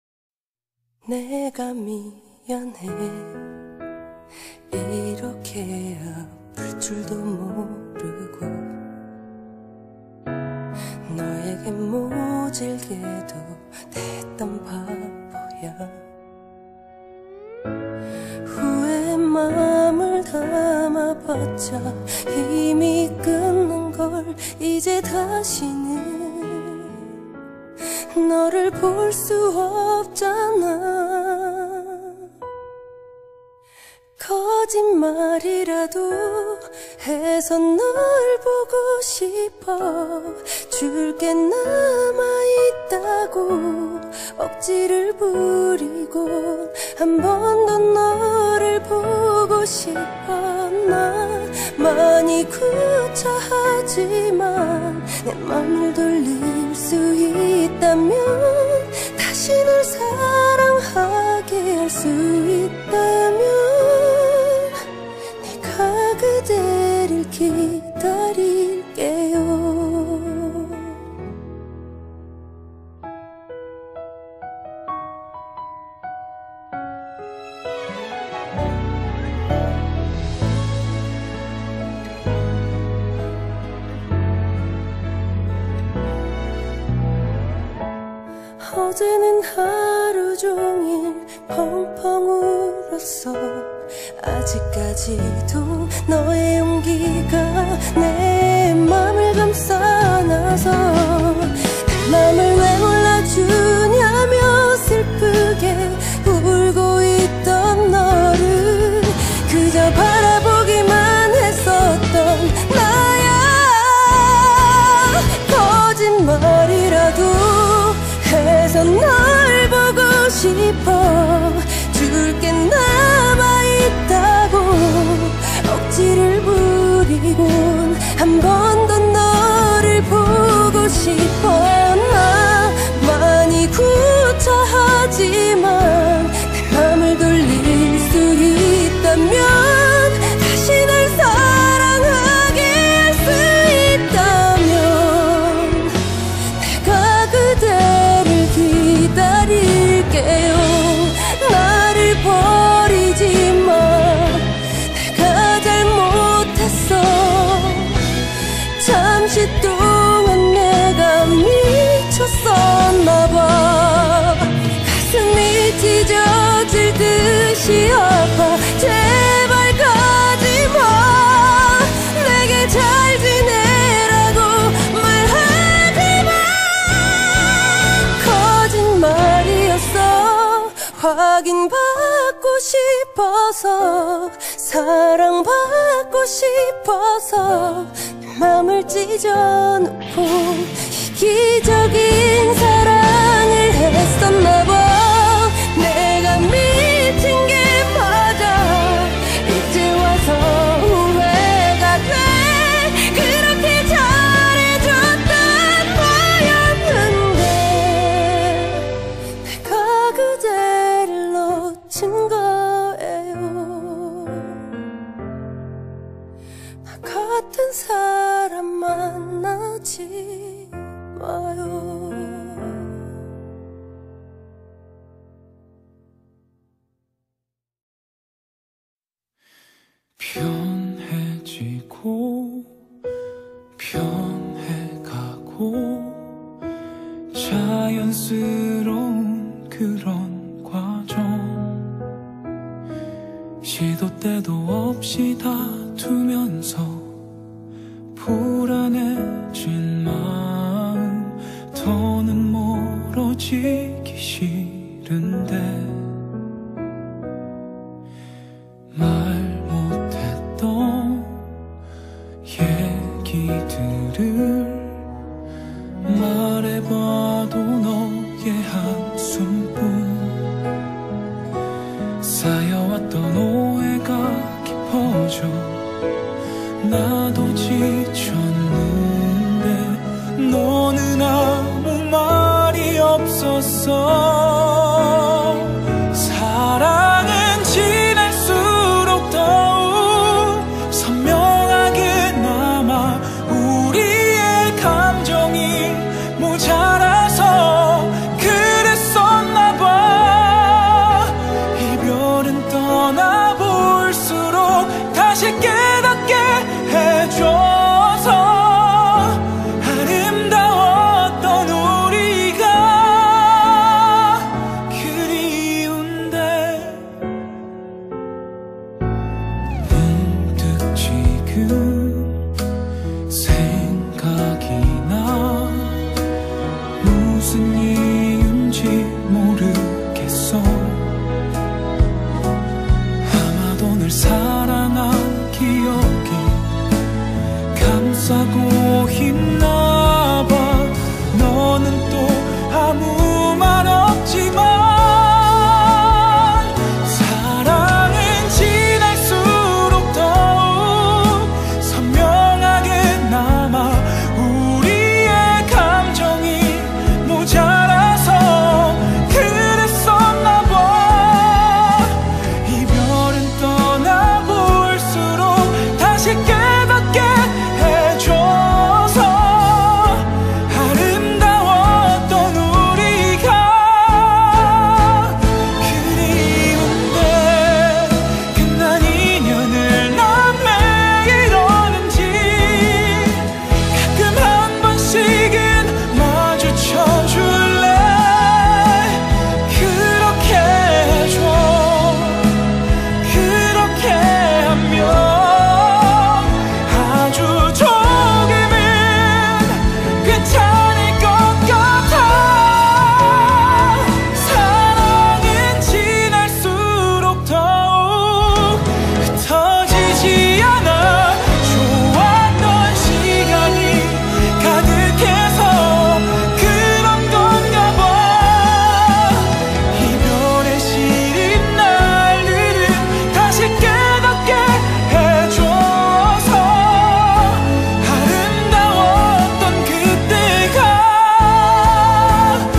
열었다 내가 미안해 이렇게 아플 줄도 모르고 너에게 모질게도 됐던 바보야 후회 마음을 담아봤자 이미 끝난 걸 이제 다시는 너를 볼 수 없잖아 거짓말이라도 해서 널 보고 싶어 줄게 남아있다고 억지를 부리곤 한 번 더 너를 보고 싶어 나 많이 구차하지만 내 맘을 돌릴 수 있다면 다시 널 사랑하게 할 수 있다면 내가 그대를 기다릴게요 어제는 하루 종일 펑펑 울었어 아직까지도 너의 용기가 내 맘을 감싸놔서 내 맘을 왜 몰라주냐며 슬프게 울고 있던 너를 그저 바라보기만 했었던 나야 거짓말이라도 해서 널 보고 싶어 줄게 남아있다고 억지를 부리곤 한 번 더 너를 보고 싶어 나 많이 구차하지만 내 맘을 돌릴 수 있다면 썼나봐 가슴이 찢어질 듯이 아파 제발 가지마 내게 잘 지내라고 말하지마 거짓말이었어 확인받고 싶어서 사랑받고 싶어서 맘을 찢어놓고 기적인 사랑을 했었나봐 내가 미친 게 맞아 이제 와서 후회가 돼 그렇게 잘해줬던 거였는데 내가 그대를 놓친 거예요 시도 때도 없이 다투면서 불안해진 마음 더는 멀어지기 싫은데 말 못했던 얘기들을 말해봐도 너의 한숨뿐 쌓여왔던 오해가 깊어져 나도 지쳤는데 너는 아무 말이 없었어. 사랑은 지날수록 더욱 선명하게 남아 우리의 감정이 모자라서 그랬었나봐. 이별은 떠나볼수록 다시 깨닫게 해줘서 아름다웠던 우리가 그리운데 문득 지금 생각이 나. 무슨 이유인지 모르겠어. 아마도 늘 사랑한 기억이 감싸고 있나 봐. 너는 또 아무 말 없지만 사랑은 지날수록 더욱 선명하게 남아 우리의 감정이 모자라서 그랬었나 봐. 이별은 떠나볼수록 다시 깨닫게 해줘서 아름다웠던 우리가 그리운데 끝난 인연을 난 왜 이러는지 가끔 한 번씩은 마주쳐 줄래. 그렇게 해줘. 그렇게 하면 아주 조금은 괜찮을 것 같아. 사랑은 지날수록 더욱 흩어지지 않아. 좋았던 시간이 가득해서 그런 건가 봐. 이별의 시린 날들은 다시 깨닫게 해줘서 아름다웠던 그때가 그리운데.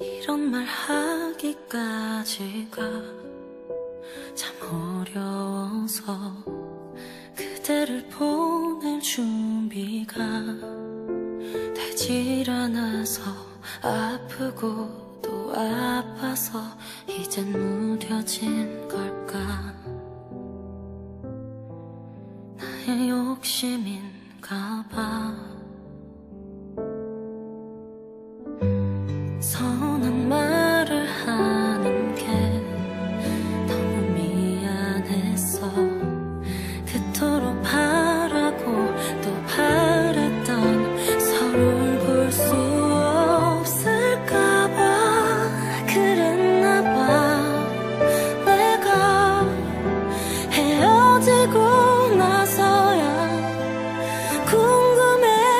이런 말 하기까지가 참 어려워서 그대를 보낼 준비가 되질 않아서 아프고 또 아파서 이젠 무뎌진 걸까. 나의 욕심인가 봐. 서운한 말을 하는 게 너무 미안했어. 그토록 바라고 또 바랬던 서로를 볼 수 없을까 봐. 그랬나 봐. 내가 헤어지고 나서야 궁금해.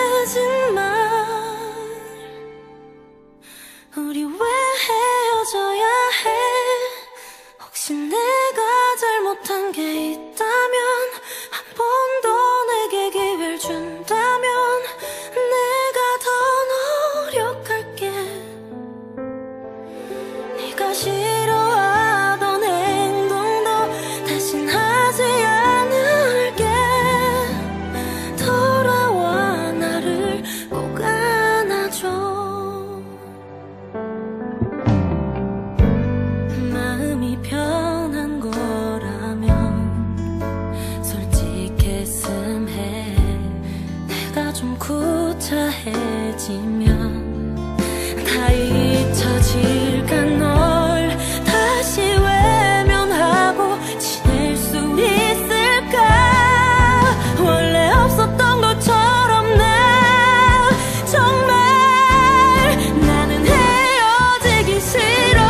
사라지면 다 잊혀질까. 널 다시 외면하고 지낼 수 있을까. 원래 없었던 것처럼 난 정말 나는 헤어지기 싫어.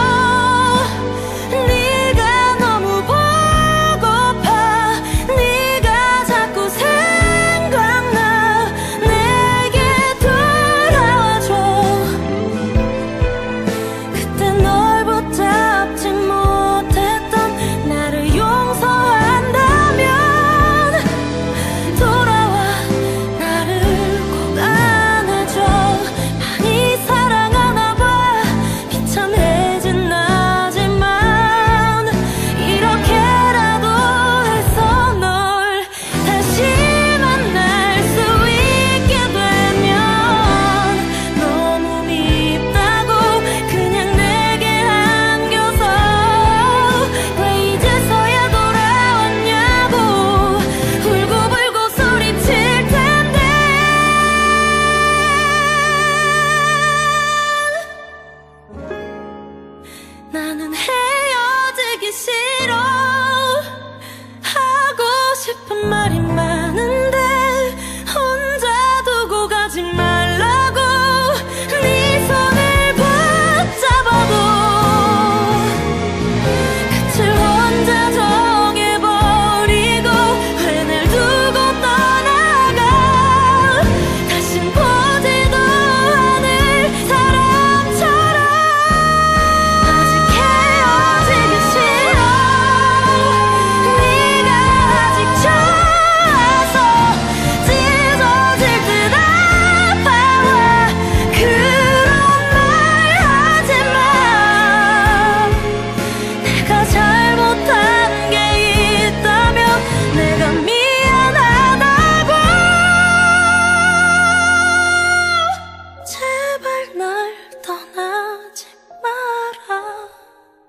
네가 너무 보고파. 네가 자꾸 생각나. 내게 돌아와줘. 그때 널 붙잡지 못했던 나를 용서한다면 돌아와 나를 꼭 안아줘. 많이 사랑하나 봐. 비참해진 나지만 이렇게라도 해서 널 다시 만날 수 있게 되면 너무 밉다고 그냥 내게 안겨서 왜 이제서야 돌아왔냐고 울고불고 소리칠 텐데 나는 헤어지기 싫어. 하고 싶은 말이 많은데 혼자 두고 가지 말라고. 네 손을 붙잡아도 끝을 혼자 정해버리고 왜 날 두고 떠나가. 다신 보지도 않을 사람처럼 아직 헤어지기 싫어. 네가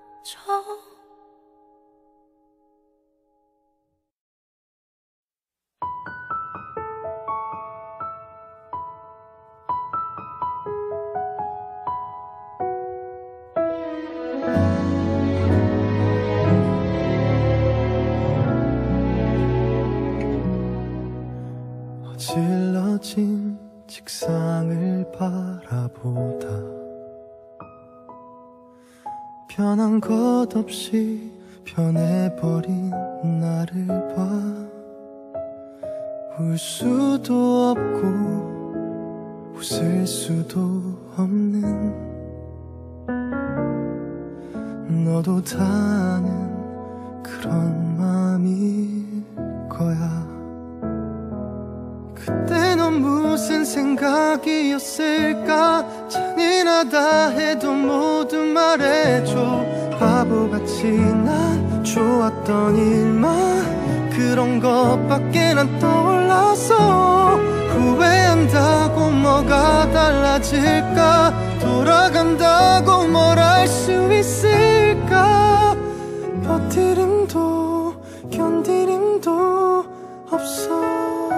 아직 좋아서 찢어질 듯 아파와. 그런 말 하지마. 내가 잘못한 게 있다면 내가 미안하다고. 제발 날 떠나지 말아줘. 어질러진 책상을 바라보다 변한 것 없이 변해버린 나를 봐. 울 수도 없고 웃을 수도 없는 너도 다 아는 그런 마음일 거야. 그때 넌 무슨 생각이었을까. 잔인하다 해도 모두 말해줘. 바보같이 난 좋았던 일만 그런 것밖에 난 떠올라서 후회한다고 뭐가 달라질까. 돌아간다고 뭘 알 수 있을까. 버티림도 견디림도 없어.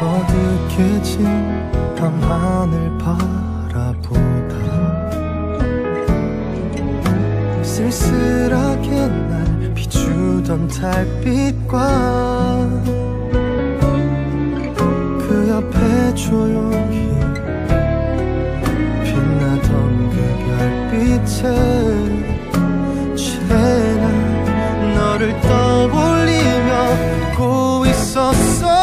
어둑해진 밤하늘 바라보다 쓸쓸하게 날 비추던 달빛과 그 옆에 조용히 빛나던 그 별빛에 죄는 너를 떠올리며 웃고 있었어.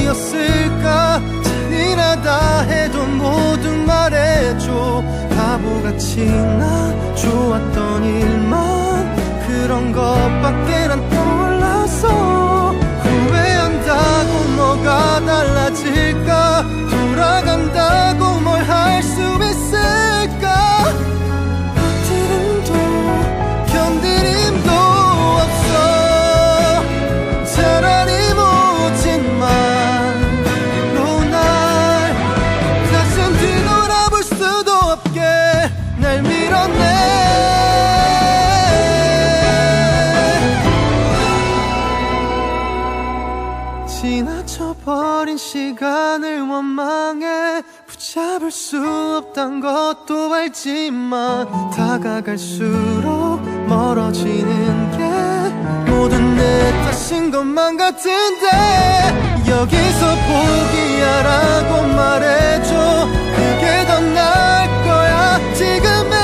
이었을까. 잔인하다 해도 모두 말해줘. 바보같이 난 좋았던 일만 그런 것밖에 난 떠올라서 후회한다고 뭐가 달라질까. 돌아간다고 뭘 할 수 있을까. 버티림도 견디림도 없어. 차라리 날 밀어내. 버린 시간을 원망해 붙잡을 수 없단 것도 알지만 다가갈수록 멀어지는 게 모든 내 탓인 것만 같은데 여기서 포기하라고 말해줘. 그게 더 나을 거야. 지금의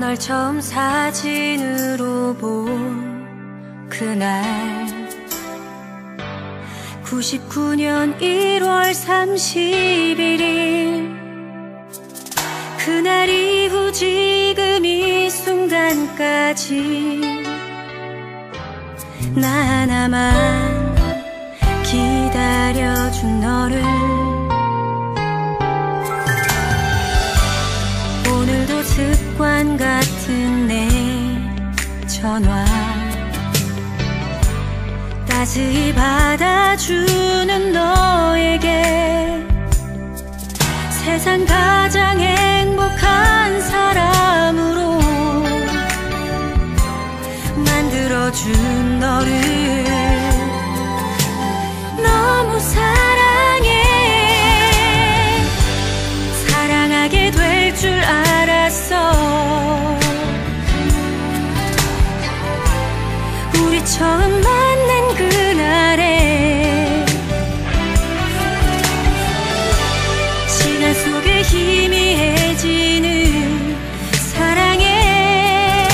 널 처음 사진으로 본 그날 99년 1월 31일 그날 이후 지금 이 순간까지 나 하나만 기다려준 너를 오늘도 습관 같은 내 전화 따스히 받아주는 너에게 세상 가장 행복한 사람으로 만들어준 너를 너무 사랑해. 사랑하게 될 줄 알았어. 우리 처음 만난 그날에 시간 속에 희미해지는 사랑에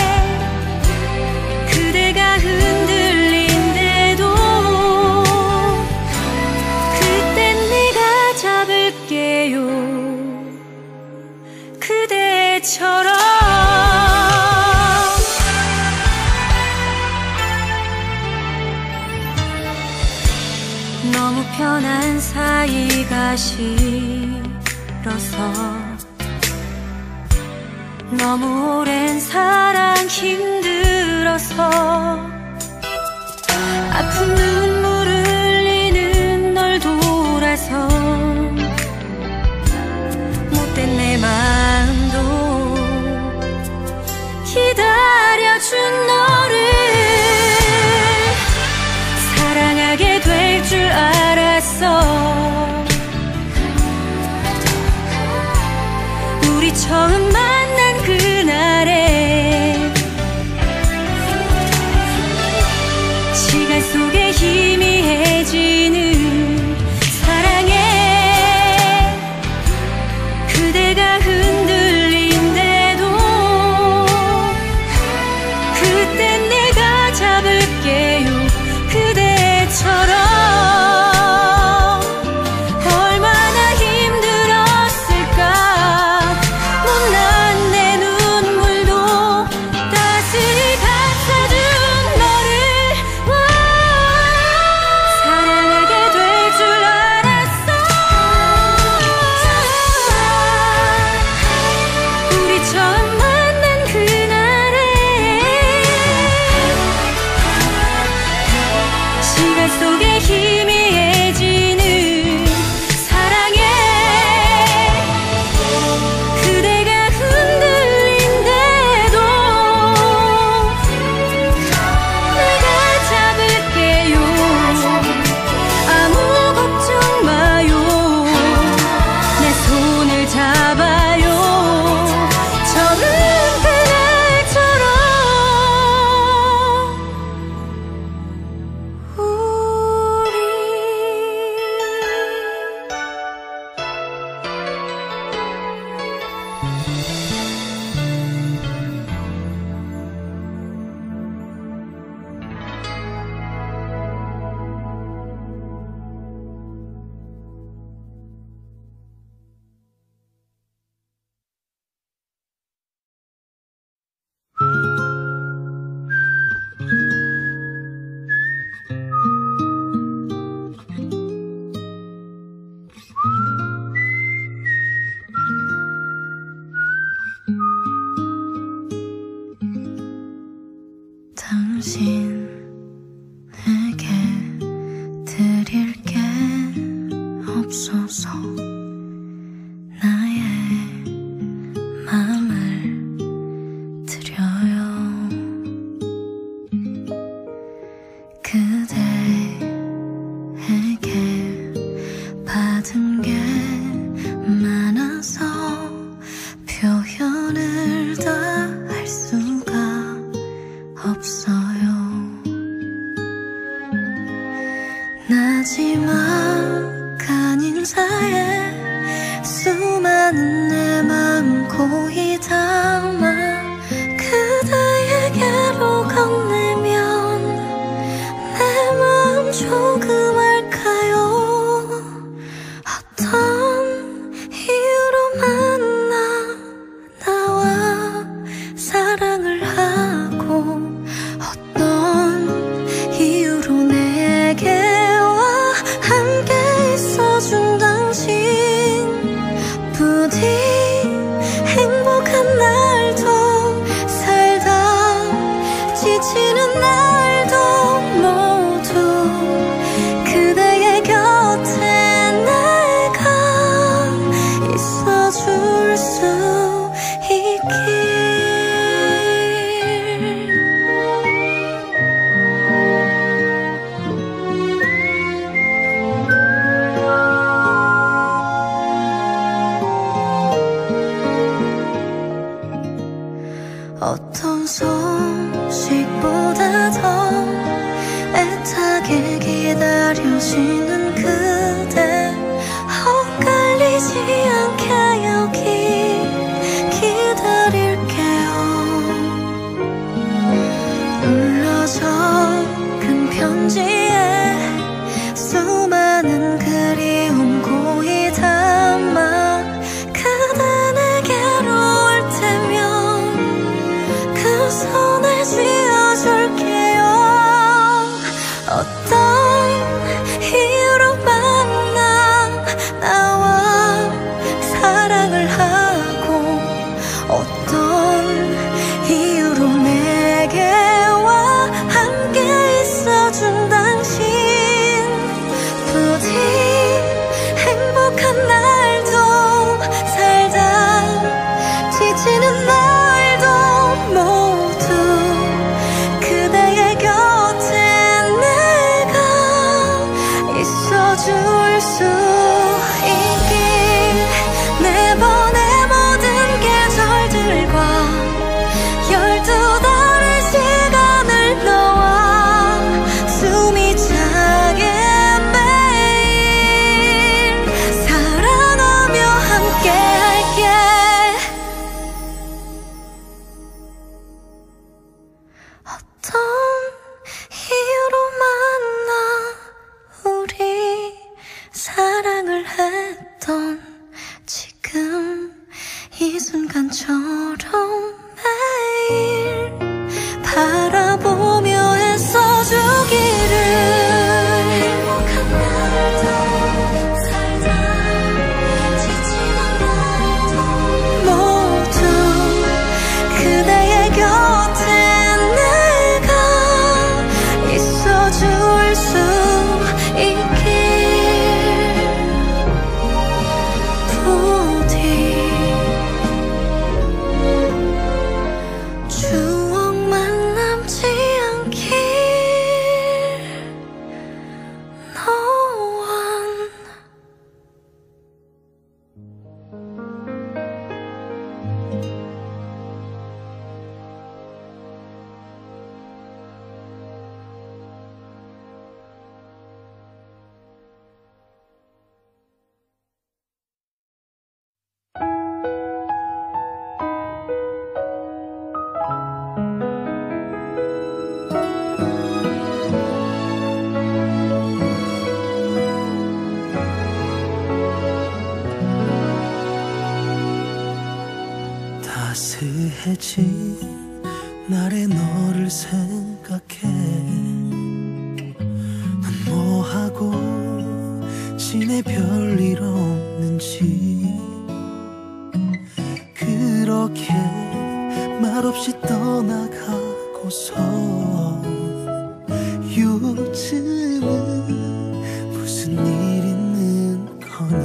그대가 흔들린대도 그땐 네가 잡을게요. 그대처럼 너무 편한 사이가 싫어서 너무 오랜 사랑 힘들어서 아픈 눈물 흘리는 널 돌아서 못된 내 마음 기다려준 너를 사랑하게 될 줄 알았어. 우리 처음 만난 그날에 시간 속에 희미해지는 사랑에 그대가 그대처럼 마지막한 인사에 수많은 내 마음 고이 담아 그대에게로 건네면 내 마음 조금 알까요? 어떤 이유로 만나 나와 사랑을 하고 어떤 이유로 내게 준 당신 부디 행복한 날도 살다 지치는 날도 모두 그대의 곁에 내가 있어줄 수 있길. 어떤 소식보다 더 애타게 기다려지는 그대 헛갈리지 않게 여기 기다릴게요. 눌러 적은 편지에 수많은 그리움 고이 담아 그대 내게로 올 테면 그 손에 쥐어줄게요. 어떤 이유로 만나 나와 사랑을 하고 어떤 이유로 내게와 함께 있어준 당신 부디 행복한 날도 살다 지치는 날도 모두 그대의 곁에 내가 있어줄 수 있길. 내번의 모든 계절들과 12달의 시간을 너와 숨이 차게 매일 사랑하며 함께할게. 어떤 이유로 만나 우리 사랑을 했던 지금 이 순간처럼 매일 바라보며 애써주기를. 행복한 날도 살다 지치는 날도 모두 그대의 곁에 내가 있어줄 수 있길. 부디 추억만 남지 않길 너와 따스해진 날에 너를 생각해 넌 뭐하고 지내 별일 없는지 그렇게 말없이 떠나가고서 요즘은 무슨 일 있는 거니.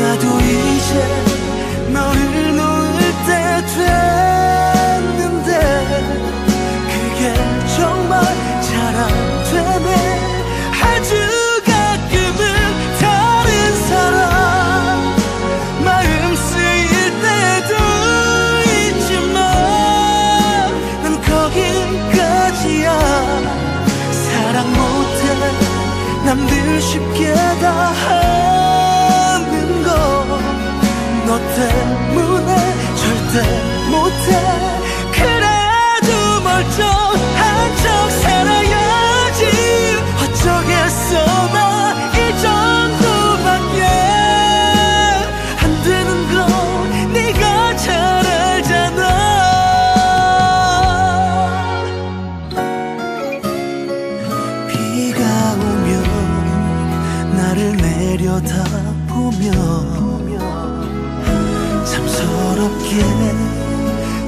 나도 이제 너를 놓을 때 됐는데 그게 정말 잘 안 되네. 아주 가끔은 다른 사람 마음 쓰일 남들 쉽게 다 하는 거 너 때문에 절대 못해. 그래도 멀쩡한 척 살아야지. 어쩌겠어 나 이 정도밖에 안 되는 건 네가 잘 알잖아. 비가 오면 나를 내려다보며 참 서럽게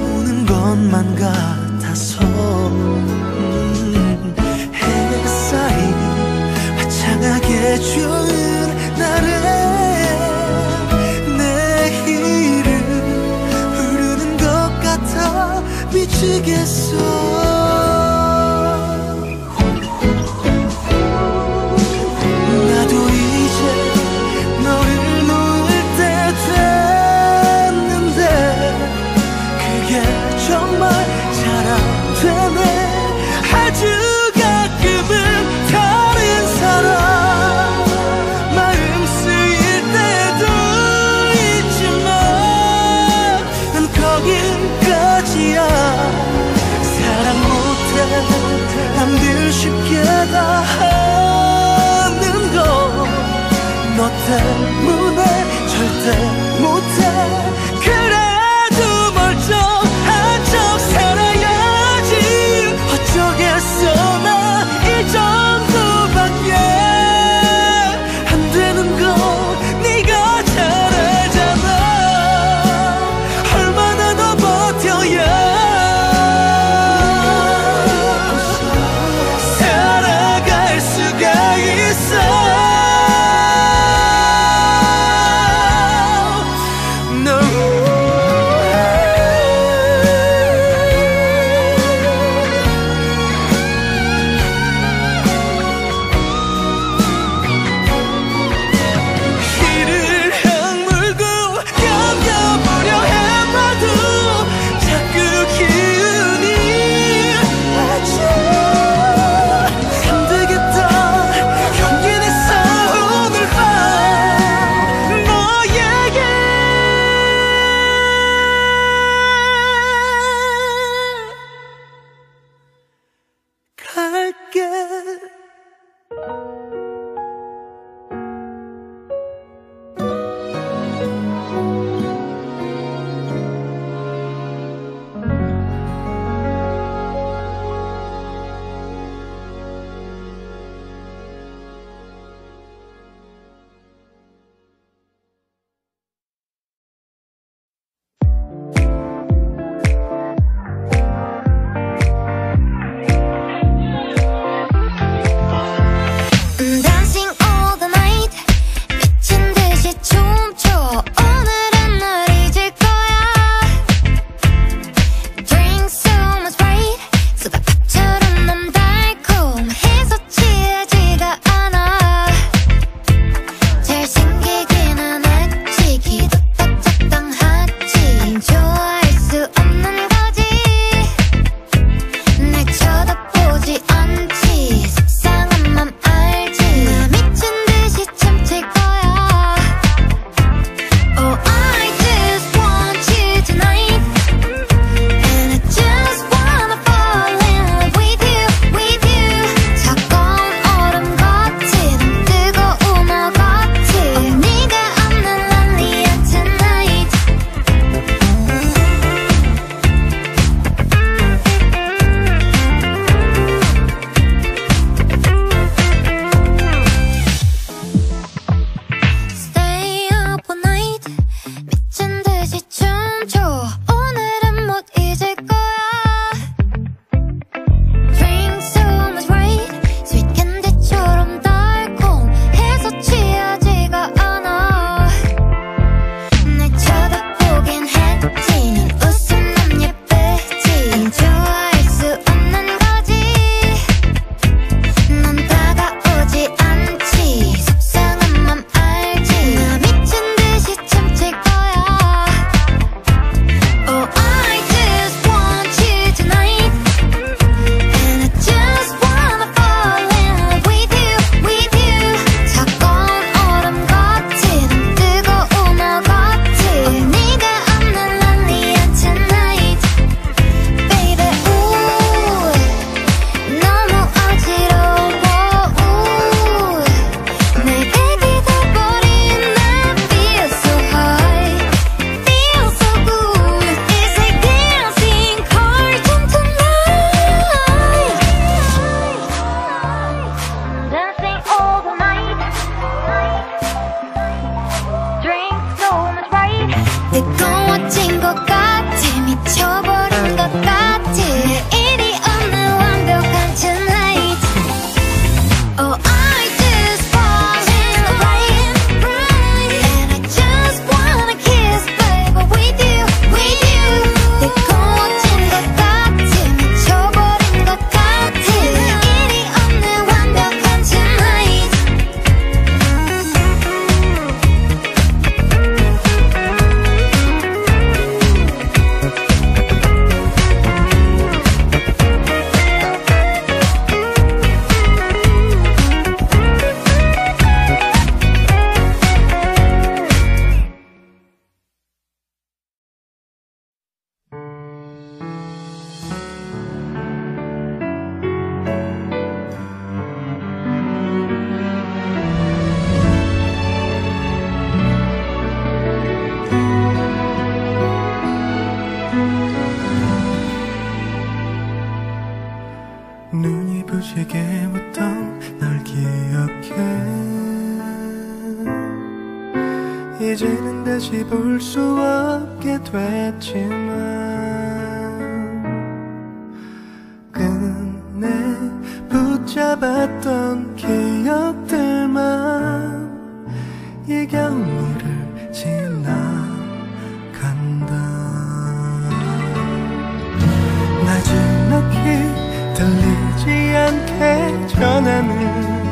우는 것만 같아서 햇살이 화창하게 주는 날에 내일을 부르는 것 같아 미치겠어. 남들 쉽게 다 하는 거 너 때문에 절대 못해. 그래도 멀쩡한 척 살아야지. 어쩌겠어 나 이 정도밖에 안 되는 거 네가 잘 알잖아. 얼마나 더 버텨야 살아갈 수가 있어. 눈이 부시게 웃던 널 기억해. 이제는 다시 볼 수 없게 됐지만 끝내 붙잡았던 기억들만 이 경로를 지나간다. 나지막히 들리지 않게 전하는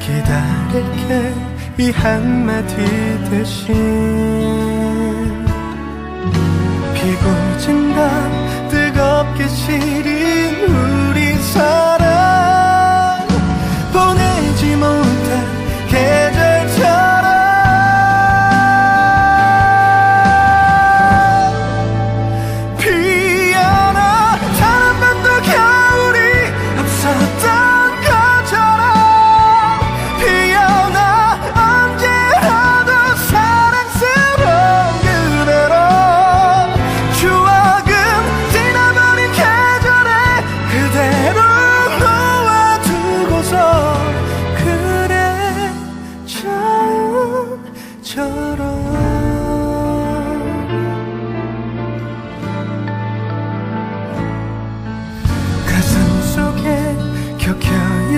기다릴게 이 한마디 대신 피고진 밤 뜨겁게 시린 우리 사랑 보내지 못할 계절처럼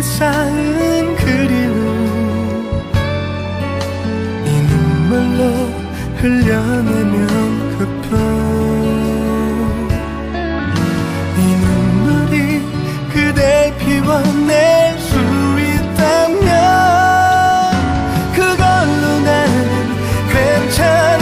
쌓은 그리움 이 눈물로 흘려내면 그 별 이 눈물이 그댈 피워낼 수 있다면 그걸로 나는 괜찮아.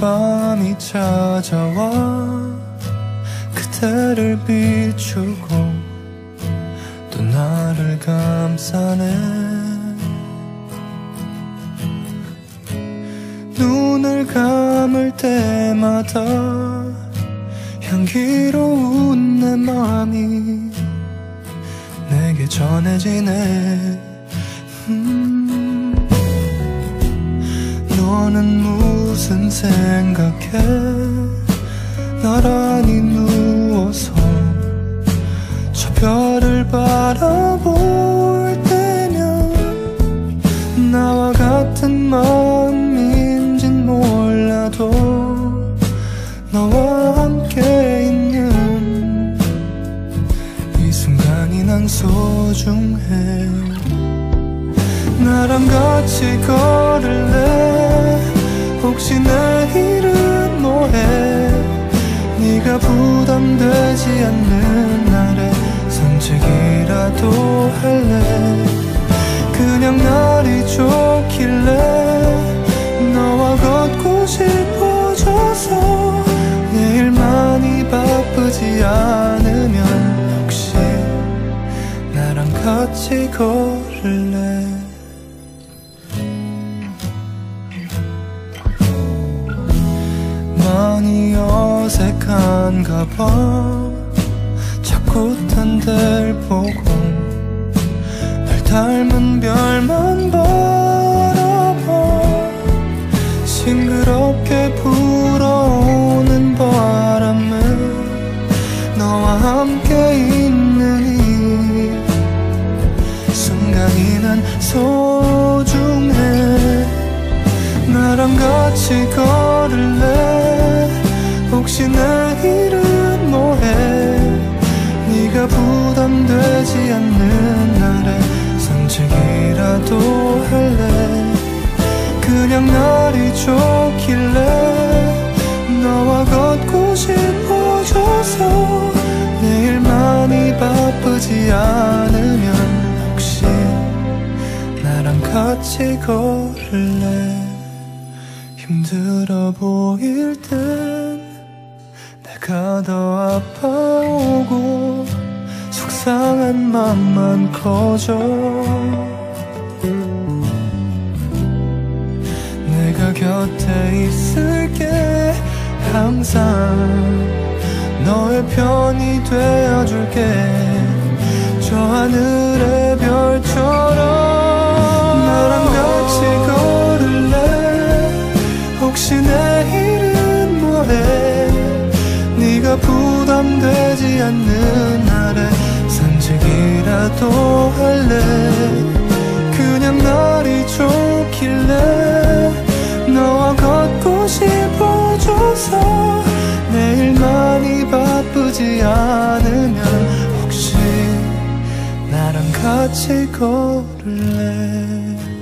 밤이 찾아와 그대를 비추고 또 나를 감싸네. 눈을 감을 때마다 향기로운 내 맘이 내게 전해지네. 너는 무슨 생각해 나란히 누워서 저 별을 바라볼 때면 나와 같은 마음인진 몰라도 너와 함께 있는 이 순간이 난 소중해. 나랑 같이 걸을래? 혹시 내일은 뭐해? 네가 부담되지 않는 날에 산책이라도 할래? 그냥 날이 좋길래 너와 걷고 싶어져서 내일만이 바쁘지 않으면 혹시 나랑 같이 걸을래? 많이 어색한가 봐. 자꾸 딴 데를 보고 널 닮은 별만 바라봐. 싱그럽게 불어오는 바람은 너와 함께 있는 이 순간이 난 소중해. 나랑 같이 걸을래? 혹시 내일은 뭐해? 네가 부담되지 않는 날에 산책이라도 할래? 그냥 날이 좋길래 너와 걷고 싶어져서. 내일 많이 바쁘지 않으면 혹시 나랑 같이 걸을래? 힘들어 보일 땐 내가 더 아파오고 속상한 맘만 커져. 내가 곁에 있을게. 항상 너의 편이 되어줄게. 저 하늘의 별처럼 나랑 같이 걸을래? 혹시 내일은 뭐해? 네가 부담되지 않는 날에 산책이라도 할래? 그냥 날이 좋길래 너와 걷고 싶어져서. 내일 많이 바쁘지 않으면 혹시 나랑 같이 걸을래?